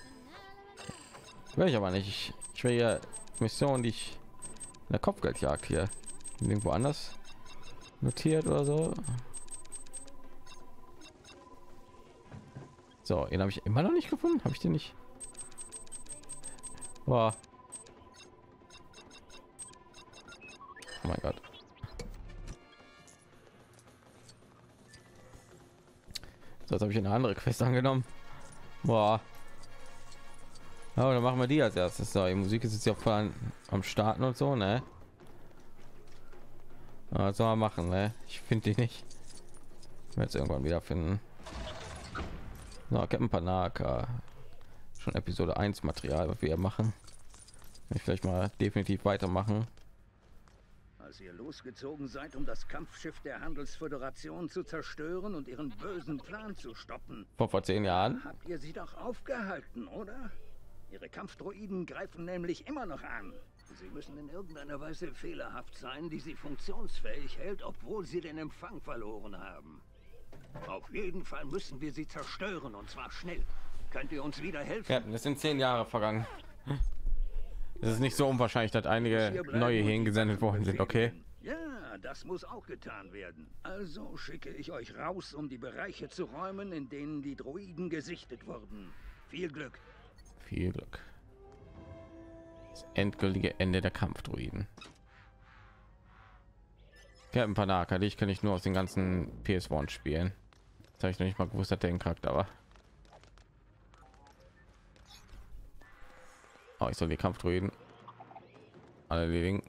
Will ich aber nicht. Ich will ja Mission, die ich in der Kopfgeldjagd hier irgendwo anders notiert oder so. So, den habe ich immer noch nicht gefunden. Habe ich den nicht? Boah. Oh mein Gott. So, jetzt habe ich eine andere Quest angenommen. Boah. Aber dann machen wir die als erstes. So, die Musik ist jetzt ja voll am Starten und so, ne? Was soll man machen, ne? Ich finde die nicht. Ich werde es irgendwann wieder finden. So, Captain Panaka. Schon Episode 1 Material, was wir machen. Ich vielleicht mal definitiv weitermachen. Als ihr losgezogen seid, um das Kampfschiff der Handelsföderation zu zerstören und ihren bösen Plan zu stoppen. Vor 10 Jahren. Habt ihr sie doch aufgehalten, oder? Ihre Kampfdroiden greifen nämlich immer noch an. Sie müssen in irgendeiner Weise fehlerhaft sein, die sie funktionsfähig hält, obwohl sie den Empfang verloren haben. Auf jeden Fall müssen wir sie zerstören, und zwar schnell. Könnt ihr uns wieder helfen? Ja, das sind 10 Jahre vergangen. Es ist nicht so unwahrscheinlich, dass einige neue hier hingesendet worden sind, okay? Ja, das muss auch getan werden. Also schicke ich euch raus, um die Bereiche zu räumen, in denen die Droiden gesichtet wurden. Viel Glück. Viel Glück. Das endgültige Ende der Kampfdroiden. Captain Panaka, die kann ich nur aus den ganzen PS1 spielen. Das habe ich noch nicht mal gewusst, dass der den Charakter war. Oh, ich soll die Kampfdroiden alle wegen.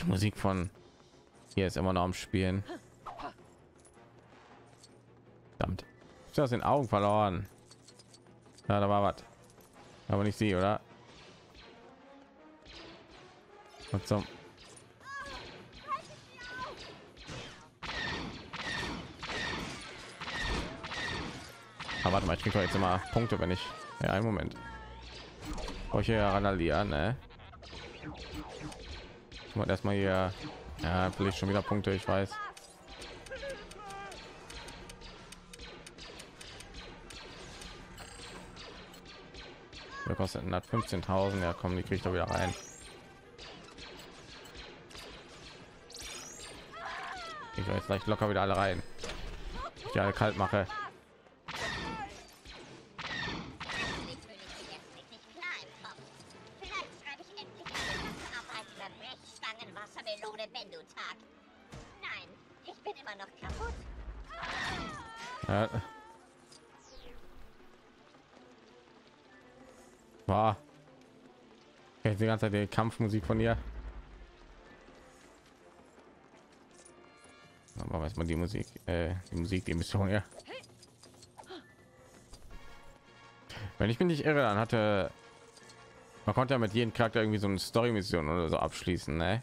Die Musik von hier ist immer noch am Spielen. Verdammt. Ich habe aus den Augen verloren. Ja, da war was. Aber nicht sie, oder? Und so. Aber warte mal, ich kriege jetzt immer Punkte, wenn ich... Ja, einen Moment. Euch hier analysieren, ne? Ich mache erstmal hier, ja, vielleicht schon wieder Punkte, ich weiß. Wir kosten 115.000, ja komm, die kriege ich da wieder rein. Ich weiß gleich locker wieder alle rein. Ich alle kalt mache. War jetzt die ganze Zeit die Kampfmusik von ihr. Aber weiß man die Musik, die Mission ja. Wenn ich mich nicht irre, dann hatte man konnte ja mit jedem Charakter irgendwie so eine Story-Mission oder so abschließen, ne?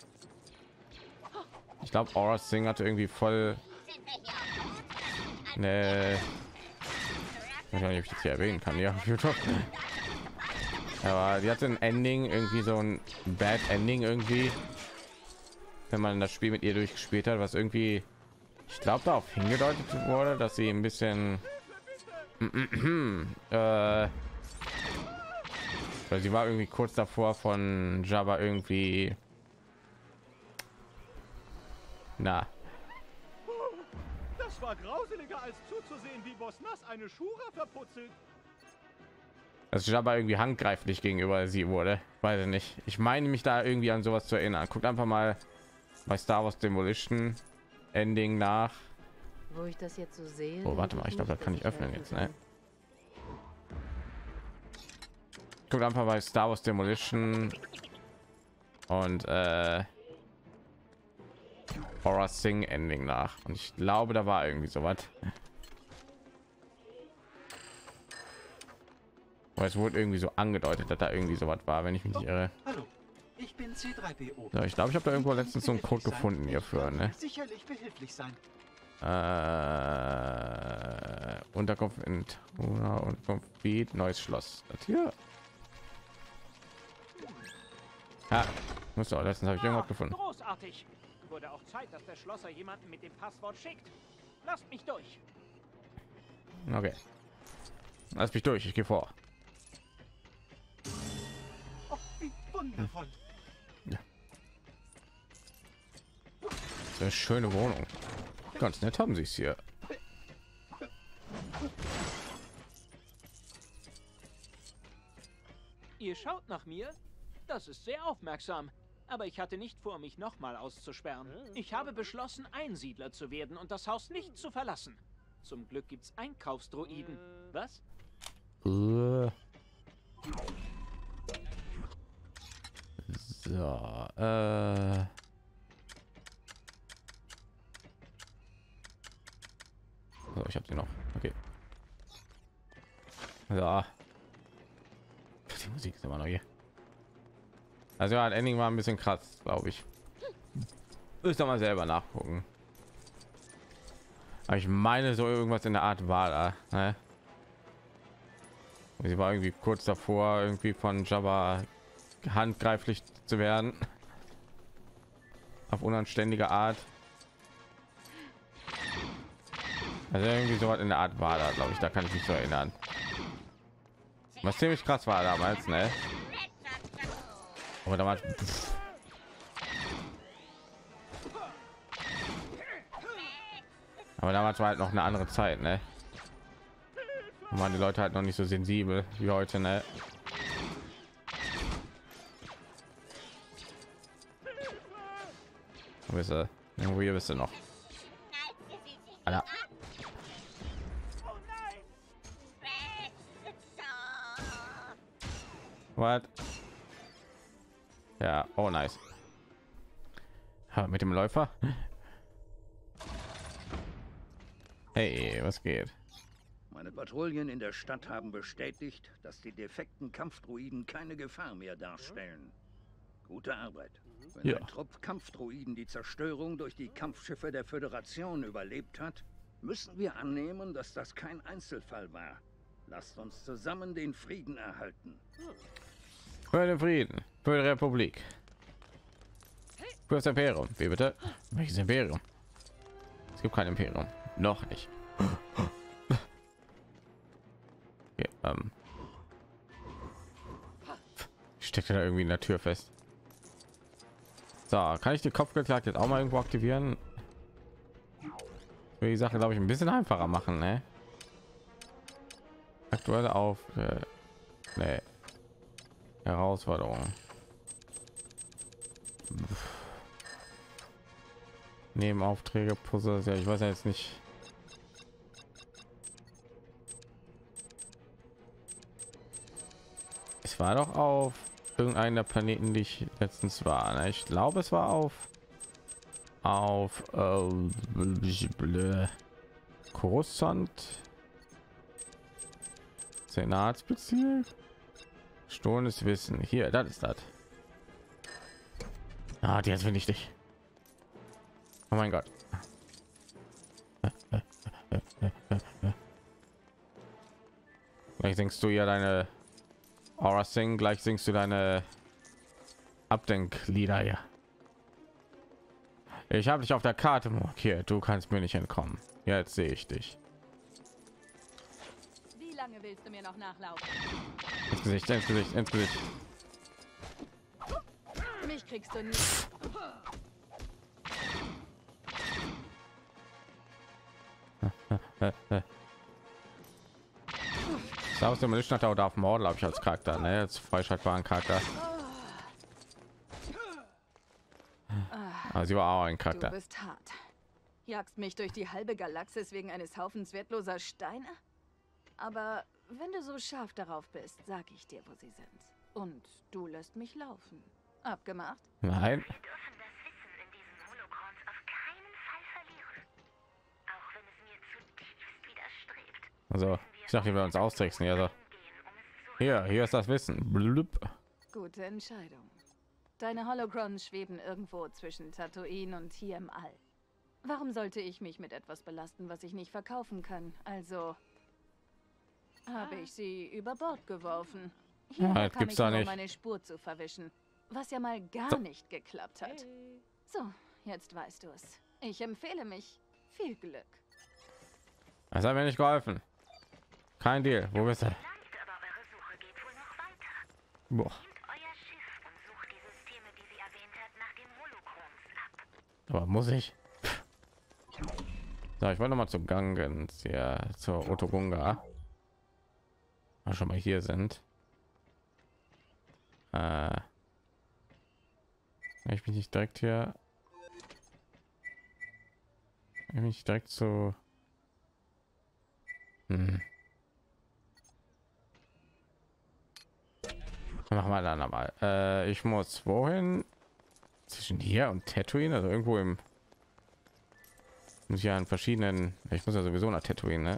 Ich glaube, Aurra Sing hatte irgendwie voll. Nee. Ich weiß nicht, ob ich das hier erwähnen kann, ja. Aber die hat ein Ending, irgendwie so ein Bad Ending irgendwie, wenn man das Spiel mit ihr durchgespielt hat, was irgendwie, ich glaube, darauf hingedeutet wurde, dass sie ein bisschen, weil sie war irgendwie kurz davor von Jabba irgendwie, na, Es war grauseliger, als zuzusehen, wie Boss Nass eine Schura verputzelt. Dass Jabba irgendwie handgreiflich gegenüber sie wurde, weiß ich nicht. Ich meine mich da irgendwie an sowas zu erinnern. Guckt einfach mal bei Star Wars Demolition Ending nach. Wo ich das jetzt so sehe. Oh, warte mal, ich glaube, da kann ich öffnen jetzt, ne? Guckt einfach bei Star Wars Demolition und Aurra Sing Ending nach. Und ich glaube, da war irgendwie so was. Es wurde irgendwie so angedeutet, dass da irgendwie so was war, wenn ich mich nicht irre. Hallo, ich bin C3PO. Ja, ich glaube, ich habe da irgendwo letztens so einen Code gefunden hierfür, ne? Sicherlich behilflich sein. Unterkunft in Tuna, Unterkunft B, neues Schloss. Das hier. Ja, muss auch letztens habe ich irgendwas gefunden. Großartig. Wurde auch Zeit, dass der Schlosser jemanden mit dem Passwort schickt. Lasst mich durch. Okay. Lass mich durch, ich gehe vor. Oh, wie wundervoll. Ja. Das eine schöne Wohnung. Ganz nett haben sie es hier. Ihr schaut nach mir? Das ist sehr aufmerksam. Aber ich hatte nicht vor, mich nochmal auszusperren. Ich habe beschlossen, Einsiedler zu werden und das Haus nicht zu verlassen. Zum Glück gibt's Einkaufsdroiden. Was? So, so, ich habe sie noch. Okay. So. Die Musik ist immer noch hier. Also ja, das Ending war ein bisschen krass, glaube ich. Müsst doch mal selber nachgucken. Aber ich meine, so irgendwas in der Art war da, ne? Sie war irgendwie kurz davor, irgendwie von Jabba handgreiflich zu werden. Auf unanständige Art. Also irgendwie so was in der Art war da, glaube ich. Da kann ich mich so erinnern. Was ziemlich krass war damals, ne? Aber damals... Pff. Aber damals war halt noch eine andere Zeit, ne? Und waren die Leute halt noch nicht so sensibel wie heute, ne? Wo bist du? Irgendwo hier bist du noch. Alter. What? Ja, oh nice. Ha, mit dem Läufer. Hey, was geht? Meine Patrouillen in der Stadt haben bestätigt, dass die defekten Kampfdroiden keine Gefahr mehr darstellen. Gute Arbeit. Wenn ja. Ein Trupp Kampfdroiden die Zerstörung durch die Kampfschiffe der Föderation überlebt hat, müssen wir annehmen, dass das kein Einzelfall war. Lasst uns zusammen den Frieden erhalten. Für den Frieden, für die Republik, für das Imperium. Wie bitte? Welches Imperium? Es gibt kein Imperium. Noch nicht. Okay, ich stecke da irgendwie in der Tür fest. So, kann ich die Kopfgeklagt jetzt auch mal irgendwo aktivieren? Ich will die Sache, glaube ich, ein bisschen einfacher machen, ne? Aktuelle auf nee. Herausforderung. Nebenaufträge, Puzzles, ja, ich weiß ja jetzt nicht. Es war doch auf irgendeinen der Planeten, die ich letztens war, ne? Ich glaube, es war auf Coruscant, Senatsbezirk, Stohlenes Wissen. Hier, das ist das. Ah, die jetzt finde ich dich. Oh mein Gott. Gleich singst du ja deine Aurra Sing, gleich singst du deine Abdenklieder, ja. Ich habe dich auf der Karte markiert, du kannst mir nicht entkommen. Jetzt sehe ich dich. Wie lange willst du mir noch nachlaufen? Ins Gesicht, ins Gesicht, ins Gesicht. Mich kriegst du nicht. Star Wars Demolition hat auch Darth Maul, glaube ich, als Charakter, ne? Als freischaltbaren Charakter. Aber sie war auch ein Charakter. Du bist hart. Jagst mich durch die halbe Galaxis wegen eines Haufens wertloser Steine? Aber wenn du so scharf darauf bist, sag ich dir, wo sie sind. Und du lässt mich laufen. Abgemacht? Nein. Wir dürfen das Wissen in diesen Holocrons auf keinen Fall verlieren. Auch wenn es mir zutiefst widerstrebt. Also, ich dachte, wir werden uns austricksen. Also. Hier ist das Wissen. Blub. Gute Entscheidung. Deine Holocrons schweben irgendwo zwischen Tatooine und hier im All. Warum sollte ich mich mit etwas belasten, was ich nicht verkaufen kann? Also habe ich sie über Bord geworfen. Hier ja, kam ich nur, um meine Spur zu verwischen, was ja mal gar nicht geklappt hat. So, jetzt weißt du es. Ich empfehle mich. Viel Glück. Das hat mir nicht geholfen. Kein Deal. Wo bist du? Aber eure Suche geht wohl noch weiter. Boah. Nehmt euer Schiff und sucht die Systeme, die sie erwähnt hat, nach dem Holocrons ab. Aber muss ich? So, ich wollte noch mal zu Gangens, ja, zur Otoh Gunga. Mal schon mal hier sind. Ich bin nicht direkt hier. Ich bin nicht direkt zu. Machen wir dann einmal. Ich muss wohin? Zwischen hier und Tatooine, also irgendwo im. Ja, an verschiedenen. Ich muss ja sowieso nach Tatooine, ne?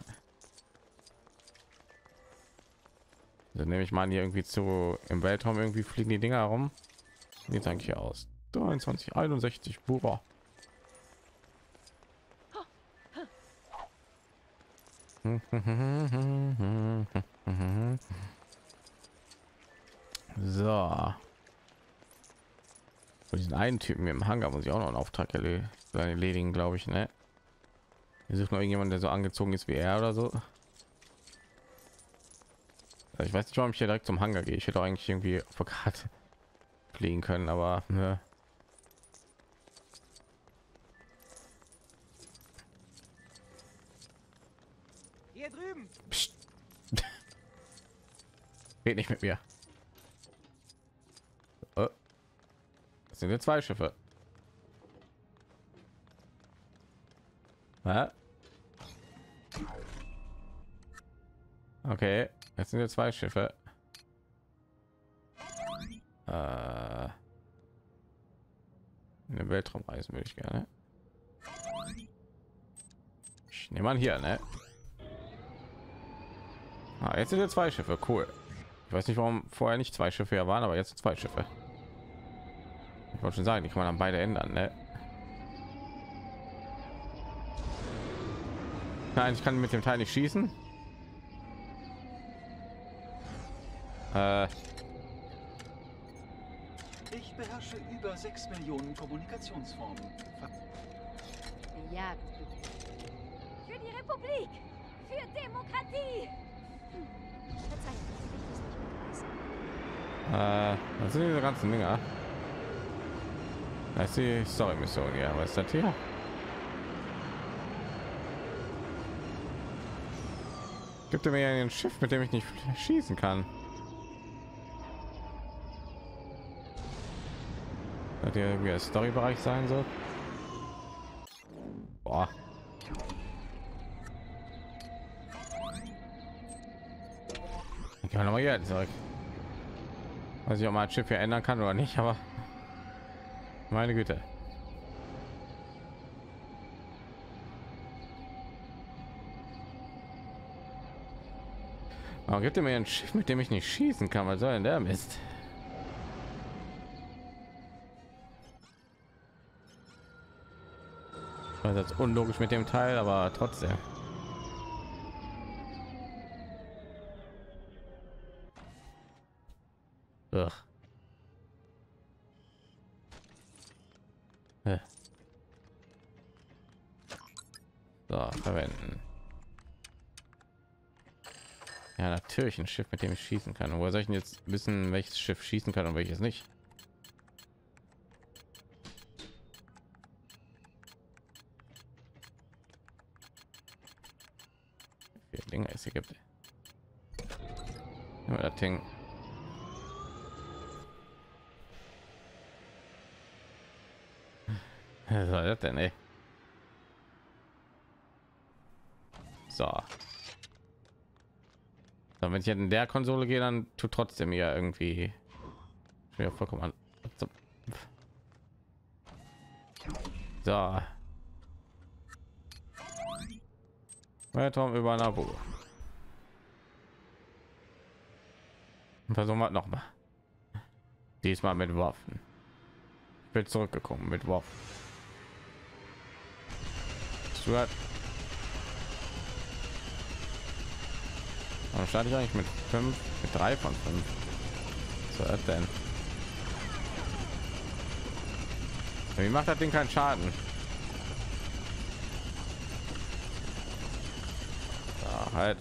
Also nehme ich mal an, hier irgendwie zu im Weltraum irgendwie fliegen die Dinger herum. Wie sieht eigentlich hier aus? 2361 Bura. So. Von diesen einen Typen im Hangar muss ich auch noch einen Auftrag erledigen, glaube ich, ne? Wir suchen noch irgendjemanden, der so angezogen ist wie er oder so. Also ich weiß nicht, warum ich hier direkt zum Hangar gehe. Ich hätte eigentlich irgendwie auf der Karte fliegen können, aber ne. Hier drüben. Red nicht mit mir. Oh. Das sind jetzt zwei Schiffe. Na? Okay, jetzt sind wir zwei Schiffe. Eine Weltraumreise würde ich gerne. Ich nehme an hier, ne? Ah, jetzt sind wir zwei Schiffe, cool. Ich weiß nicht, warum vorher nicht zwei Schiffe hier waren, aber jetzt sind zwei Schiffe. Ich wollte schon sagen, die kann man dann beide ändern, ne? Nein, ich kann mit dem Teil nicht schießen. Ich beherrsche über 6 Millionen Kommunikationsformen. Ja. Für die Republik, für Demokratie. Was sind diese ganzen Dinger? Das ist die Story-Mission hier. Was ist das hier? Gibt mir ja ein Schiff, mit dem ich nicht schießen kann. Hat ja irgendwie ein Storybereich sein soll. Boah. Ich kann aber hier zurück. Weiß ich, ob man das Schiff hier ändern kann oder nicht, aber meine Güte. Oh, gibt mir ein Schiff, mit dem ich nicht schießen kann. Was soll denn der Mist? Das ist unlogisch mit dem Teil, aber trotzdem. Ach. Ja. So, verwenden. Ja, natürlich ein Schiff, mit dem ich schießen kann. Woher soll ich denn jetzt wissen, welches Schiff schießen kann und welches nicht? Wie viel Dinge es hier gibt. Nehmen wir das Ding. Was soll das denn, ey? So. So, wenn ich jetzt in der Konsole gehe, dann tut trotzdem hier irgendwie ja vollkommen an. So. Weltraum über Naboo. Und versuchen wir noch mal. Diesmal mit Waffen. Ich bin zurückgekommen mit Waffen. Stuart. Warum starte ich eigentlich mit 5, mit 3 von 5? So was denn? Wie macht das Ding keinen Schaden? So, halt.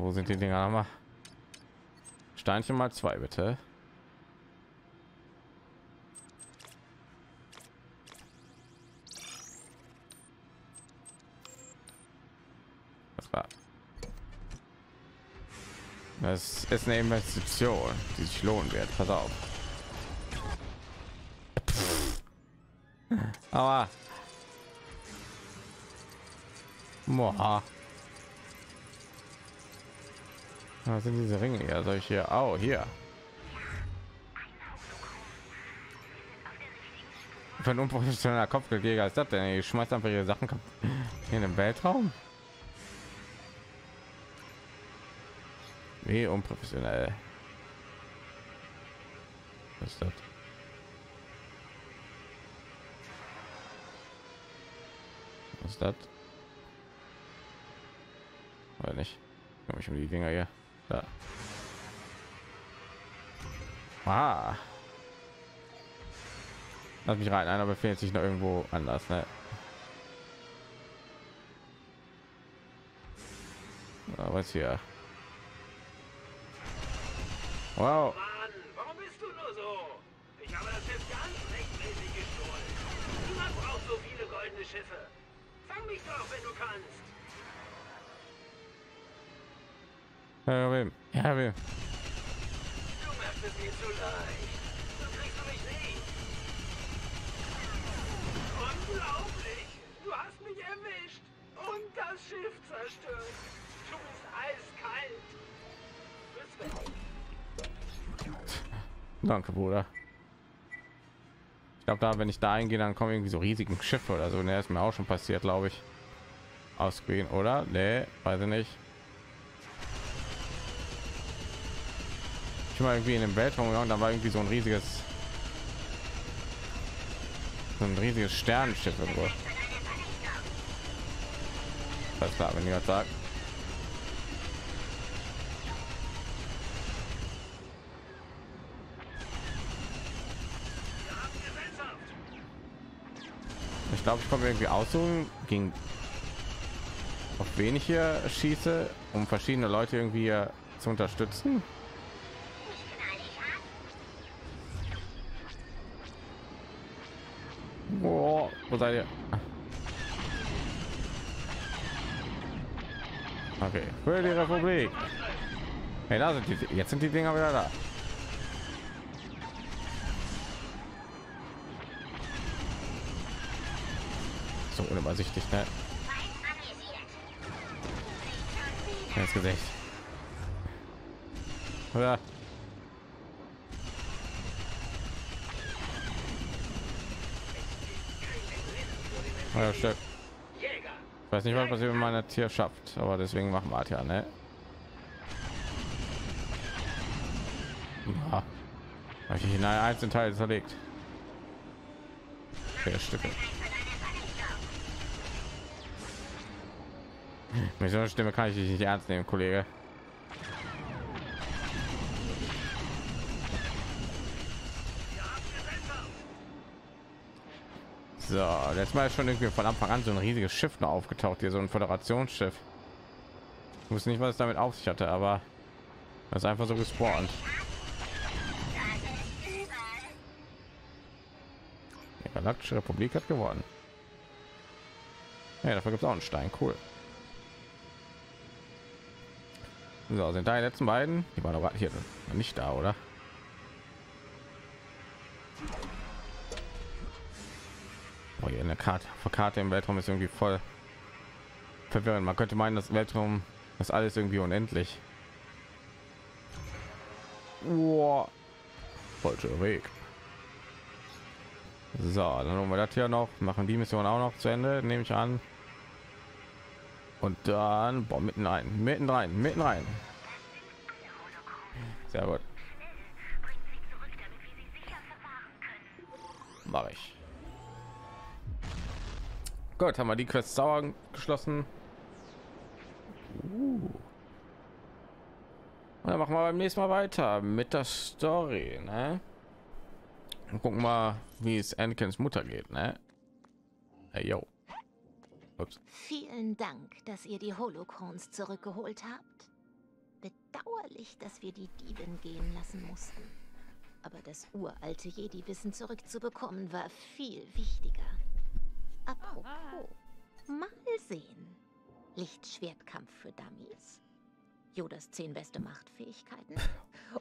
Wo sind die Dinger nochmal? Steinchen mal 2 bitte. Das ist eine Investition, die sich lohnen wird. Pass auf. Aber moha. Was sind diese Ringe hier? Soll ich hier? Au, hier. Für ein unprofessioneller Kopfgeldjäger ist das denn? Ich schmeißt einfach ihre Sachen in den Weltraum. Wie unprofessionell. Was ist das? Was ist das? Oder nicht? Ich habe mich um die Dinger hier. Da. Ah. Lass mich rein. Einer befindet sich noch irgendwo anders, ne? Ah, was hier? Wow. Mann, warum bist du nur so? Ich habe das Schiff ganz rechtmäßig gestohlen. Niemand braucht so viele goldene Schiffe. Fang mich doch, wenn du kannst. Ja, wem? Du machst es mir zu leicht. So kriegst du mich nicht. Unglaublich. Du hast mich erwischt und das Schiff zerstört. Du bist eiskalt. Bis weg. Danke, Bruder. Ich glaube, da, wenn ich da eingehe, dann kommen irgendwie so riesigen Schiffe oder so. Ne, ist mir auch schon passiert, glaube ich. Ausscreen, oder? Ne, weiß ich nicht. Ich war irgendwie in dem Weltraum gegangen, da war irgendwie so ein riesiges, Sternenschiff irgendwo. Alles klar, wenn jemand sagt. Ich glaube, ich komme irgendwie aussuchen, gegen auf wen ich hier schieße, um verschiedene Leute irgendwie zu unterstützen. Boah, wo seid ihr? Okay, für die Republik. Hey, da sind die, jetzt sind die Dinger wieder da. So unübersichtlich, ne? Ins Gesicht. Oder? Oder Stück. Ich weiß nicht, was passiert, wenn man das hier schafft, aber deswegen machen wir das ja, ne? Ja. Habe ich in einen einzelnen Teil zerlegt. Vier Stücke. Mit so einer Stimme kann ich dich nicht ernst nehmen, Kollege. So, letztes Mal ist schon irgendwie von Anfang an so ein riesiges Schiff noch aufgetaucht, hier so ein Föderationsschiff. Ich wusste nicht, was es damit auf sich hatte, aber das ist einfach so gespawnt. Die Galaktische Republik hat gewonnen. Ja, dafür gibt es auch einen Stein. Cool. So, sind da die letzten beiden? Die waren aber hier nicht da, oder? Oh, hier eine Karte. Karte im Weltraum ist irgendwie voll verwirrend. Man könnte meinen, das Weltraum ist alles irgendwie unendlich. Wow. Falscher Weg. So, dann haben wir das hier noch, machen die Mission auch noch zu Ende, nehme ich an. Und dann boah, mitten rein. Sehr gut. Mache ich. Gut, haben wir die Quest sauer geschlossen. Und dann machen wir beim nächsten Mal weiter mit der Story, ne? Und gucken mal, wie es Anakins Mutter geht, ne? Hey, yo. Ups. Vielen Dank, dass ihr die Holocrons zurückgeholt habt. Bedauerlich, dass wir die Dieben gehen lassen mussten. Aber das uralte Jedi-Wissen zurückzubekommen war viel wichtiger. Apropos, mal sehen. Lichtschwertkampf für Dummies. Yodas 10 beste Machtfähigkeiten.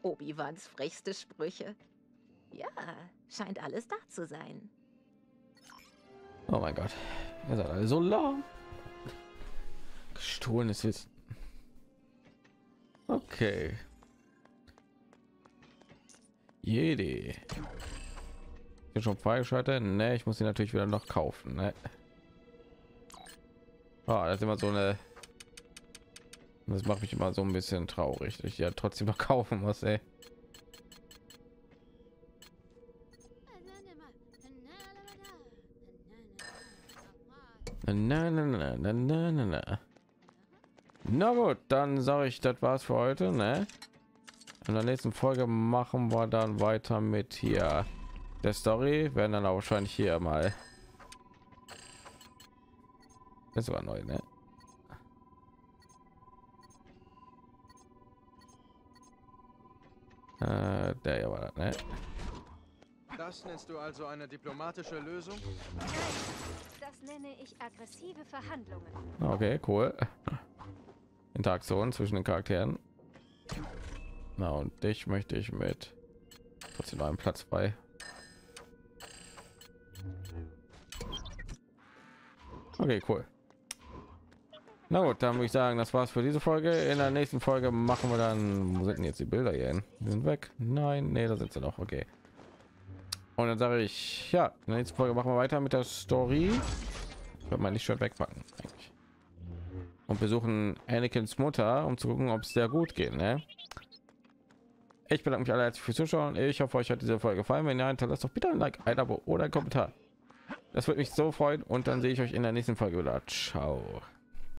Obi-Wans frechste Sprüche. Ja, scheint alles da zu sein. Oh mein Gott, ihr seid alle so lahm. Gestohlenes Wissen. Okay. Jedi. Bin schon freigeschaltet? Ne, ich muss sie natürlich wieder noch kaufen. Ne? Ah, das ist immer so eine. Das macht mich immer so ein bisschen traurig, dass ich ja trotzdem noch kaufen muss. Ey. Na. Na gut, dann sage ich, das war's für heute, ne? In der nächsten Folge machen wir dann weiter mit hier der Story, werden dann auch wahrscheinlich hier mal. Das war neu, ne? Der hier war das, ne? Das nennst du also eine diplomatische Lösung? Nein, das nenne ich aggressive Verhandlungen. Okay, cool. Interaktion zwischen den Charakteren. Na und dich möchte ich mit trotzdem einen Platz frei. Okay, cool. Na gut, dann würde ich sagen, das war's für diese Folge. In der nächsten Folge machen wir dann. Wo sind denn jetzt die Bilder hier hin? Die sind weg. Nein, nee, da sind sie noch. Okay. Und dann sage ich, ja, in der nächsten Folge machen wir weiter mit der Story. Ich würde mal nicht schon wegpacken eigentlich. Und besuchen Anakins Mutter, um zu gucken, ob es sehr gut geht. Ne? Ich bedanke mich alle herzlich fürs Zuschauen. Ich hoffe, euch hat diese Folge gefallen. Wenn ja, hinterlasst doch bitte ein Like, ein Abo oder ein Kommentar. Das würde mich so freuen. Und dann sehe ich euch in der nächsten Folge wieder. Ciao.